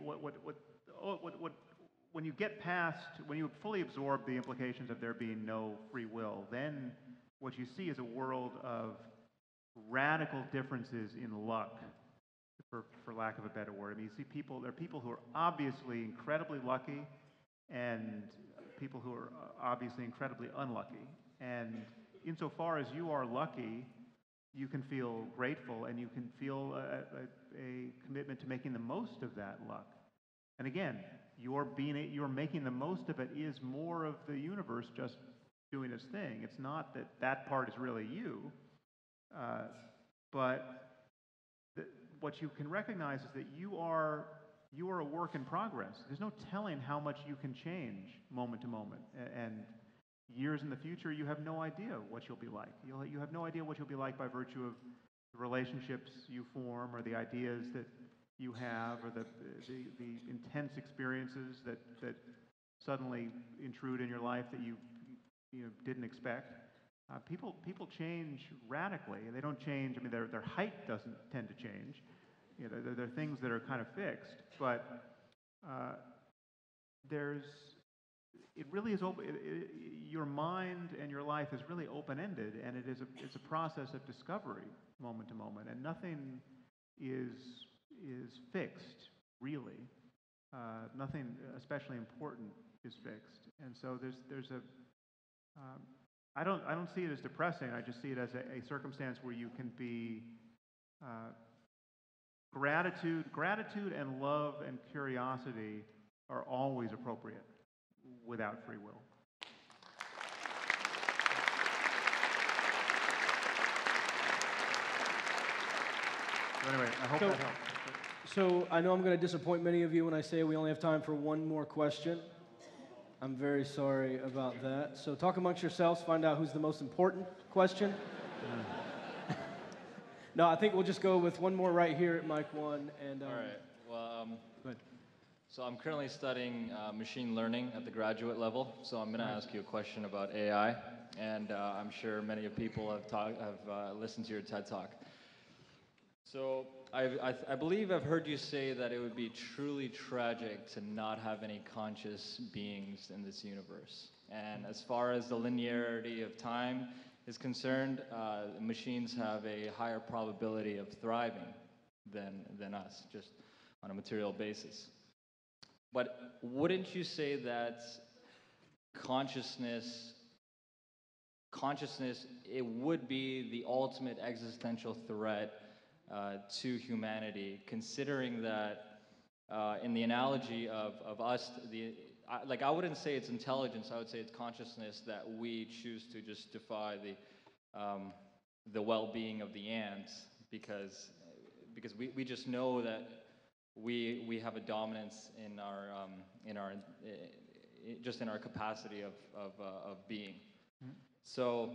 when you get past, when you fully absorb the implications of there being no free will, then what you see is a world of radical differences in luck, for lack of a better word. I mean, you see people, there are people who are obviously incredibly lucky and people who are obviously incredibly unlucky. And insofar as you are lucky, you can feel grateful and you can feel a commitment to making the most of that luck. And again, you're making the most of it is more of the universe just doing its thing. It's not that part is really you. But what you can recognize is that you are a work in progress. There's no telling how much you can change moment to moment. And years in the future, you have no idea what you'll be like. You have no idea what you'll be like by virtue of the relationships you form or the ideas that you have or the intense experiences that suddenly intrude in your life that you didn't expect. People change radically, and they don't change. I mean, their height doesn't tend to change. You know, they're things that are kind of fixed. But it really is open. Your mind and your life is really open-ended, and it's a process of discovery, moment to moment, and nothing is fixed really. Nothing especially important is fixed, and so there's a. I don't see it as depressing. I just see it as a circumstance where you can be gratitude and love and curiosity are always appropriate without free will. So anyway, I hope that helps. So I know I'm going to disappoint many of you when I say we only have time for one more question. I'm very sorry about that. So talk amongst yourselves, find out who's the most important question. No, I think we'll just go with one more right here at mic one. And, all right. Well, go ahead. So I'm currently studying machine learning at the graduate level. So I'm going to ask you a question about AI. And I'm sure many of people have listened to your TED Talk. So I believe I've heard you say that it would be truly tragic to not have any conscious beings in this universe. And as far as the linearity of time is concerned, machines have a higher probability of thriving than us, just on a material basis. But wouldn't you say that consciousness, it would be the ultimate existential threat to humanity, considering that in the analogy of us, like I wouldn't say it's intelligence, I would say it's consciousness that we choose to just defy the well-being of the ants because we just know that we have a dominance in our capacity of being. Mm-hmm. So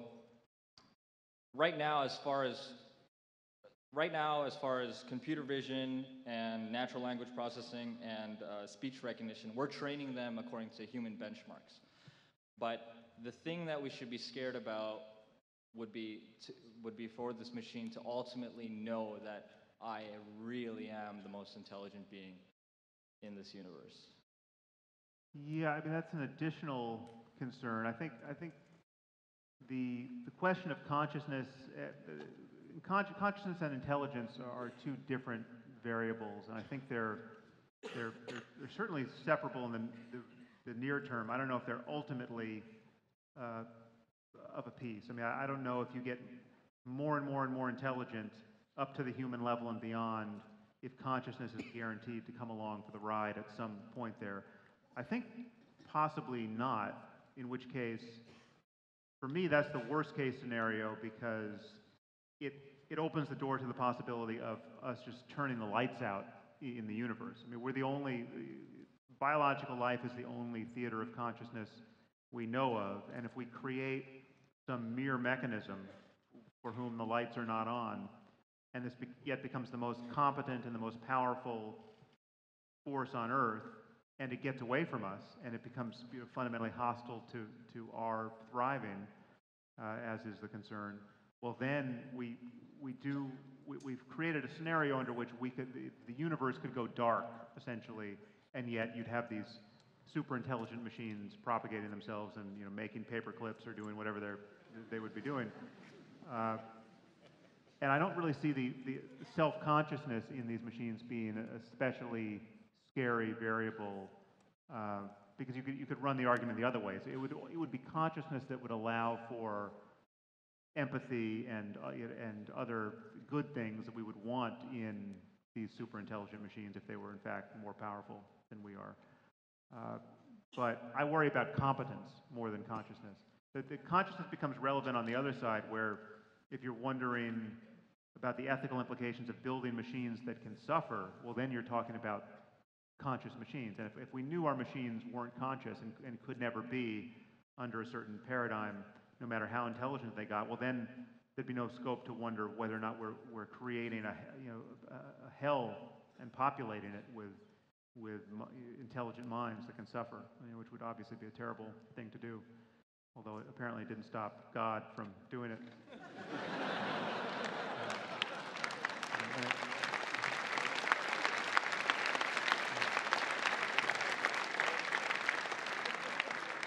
right now, as far as computer vision and natural language processing and speech recognition, we're training them according to human benchmarks. But the thing that we should be scared about would be for this machine to ultimately know that I really am the most intelligent being in this universe. Yeah, I mean, that's an additional concern. I think the question of consciousness. Consciousness and intelligence are two different variables, and I think they're certainly separable in the near term. I don't know if they're ultimately of a piece. I mean, I don't know if you get more and more and more intelligent up to the human level and beyond if consciousness is guaranteed to come along for the ride at some point there. I think possibly not, in which case, for me, that's the worst case scenario because it opens the door to the possibility of us just turning the lights out in the universe. I mean, biological life is the only theater of consciousness we know of, and if we create some mere mechanism for whom the lights are not on, and this yet becomes the most competent and the most powerful force on Earth, and it gets away from us, and it becomes fundamentally hostile to our thriving, as is the concern, well, then we've created a scenario under which the universe could go dark, essentially, and yet you'd have these super intelligent machines propagating themselves and making paper clips or doing whatever they would be doing. And I don't really see the self-consciousness in these machines being an especially scary variable because you could run the argument the other way. So it would be consciousness that would allow for empathy and other good things that we would want in these super intelligent machines if they were in fact more powerful than we are. But I worry about competence more than consciousness. The consciousness becomes relevant on the other side, where if you're wondering about the ethical implications of building machines that can suffer, well, then you're talking about conscious machines. And if we knew our machines weren't conscious and could never be under a certain paradigm, no matter how intelligent they got, well, then there'd be no scope to wonder whether or not we're creating a hell and populating it with intelligent minds that can suffer, which would obviously be a terrible thing to do. Although it apparently didn't stop God from doing it.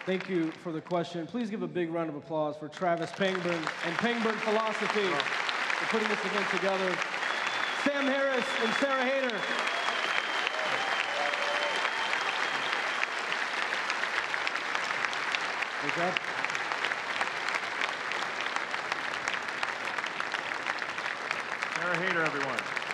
Thank you for the question. Please give a big round of applause for Travis Pangburn and Pangburn Philosophy for putting this event together. Sam Harris and Sarah Haider. Sarah Haider, everyone.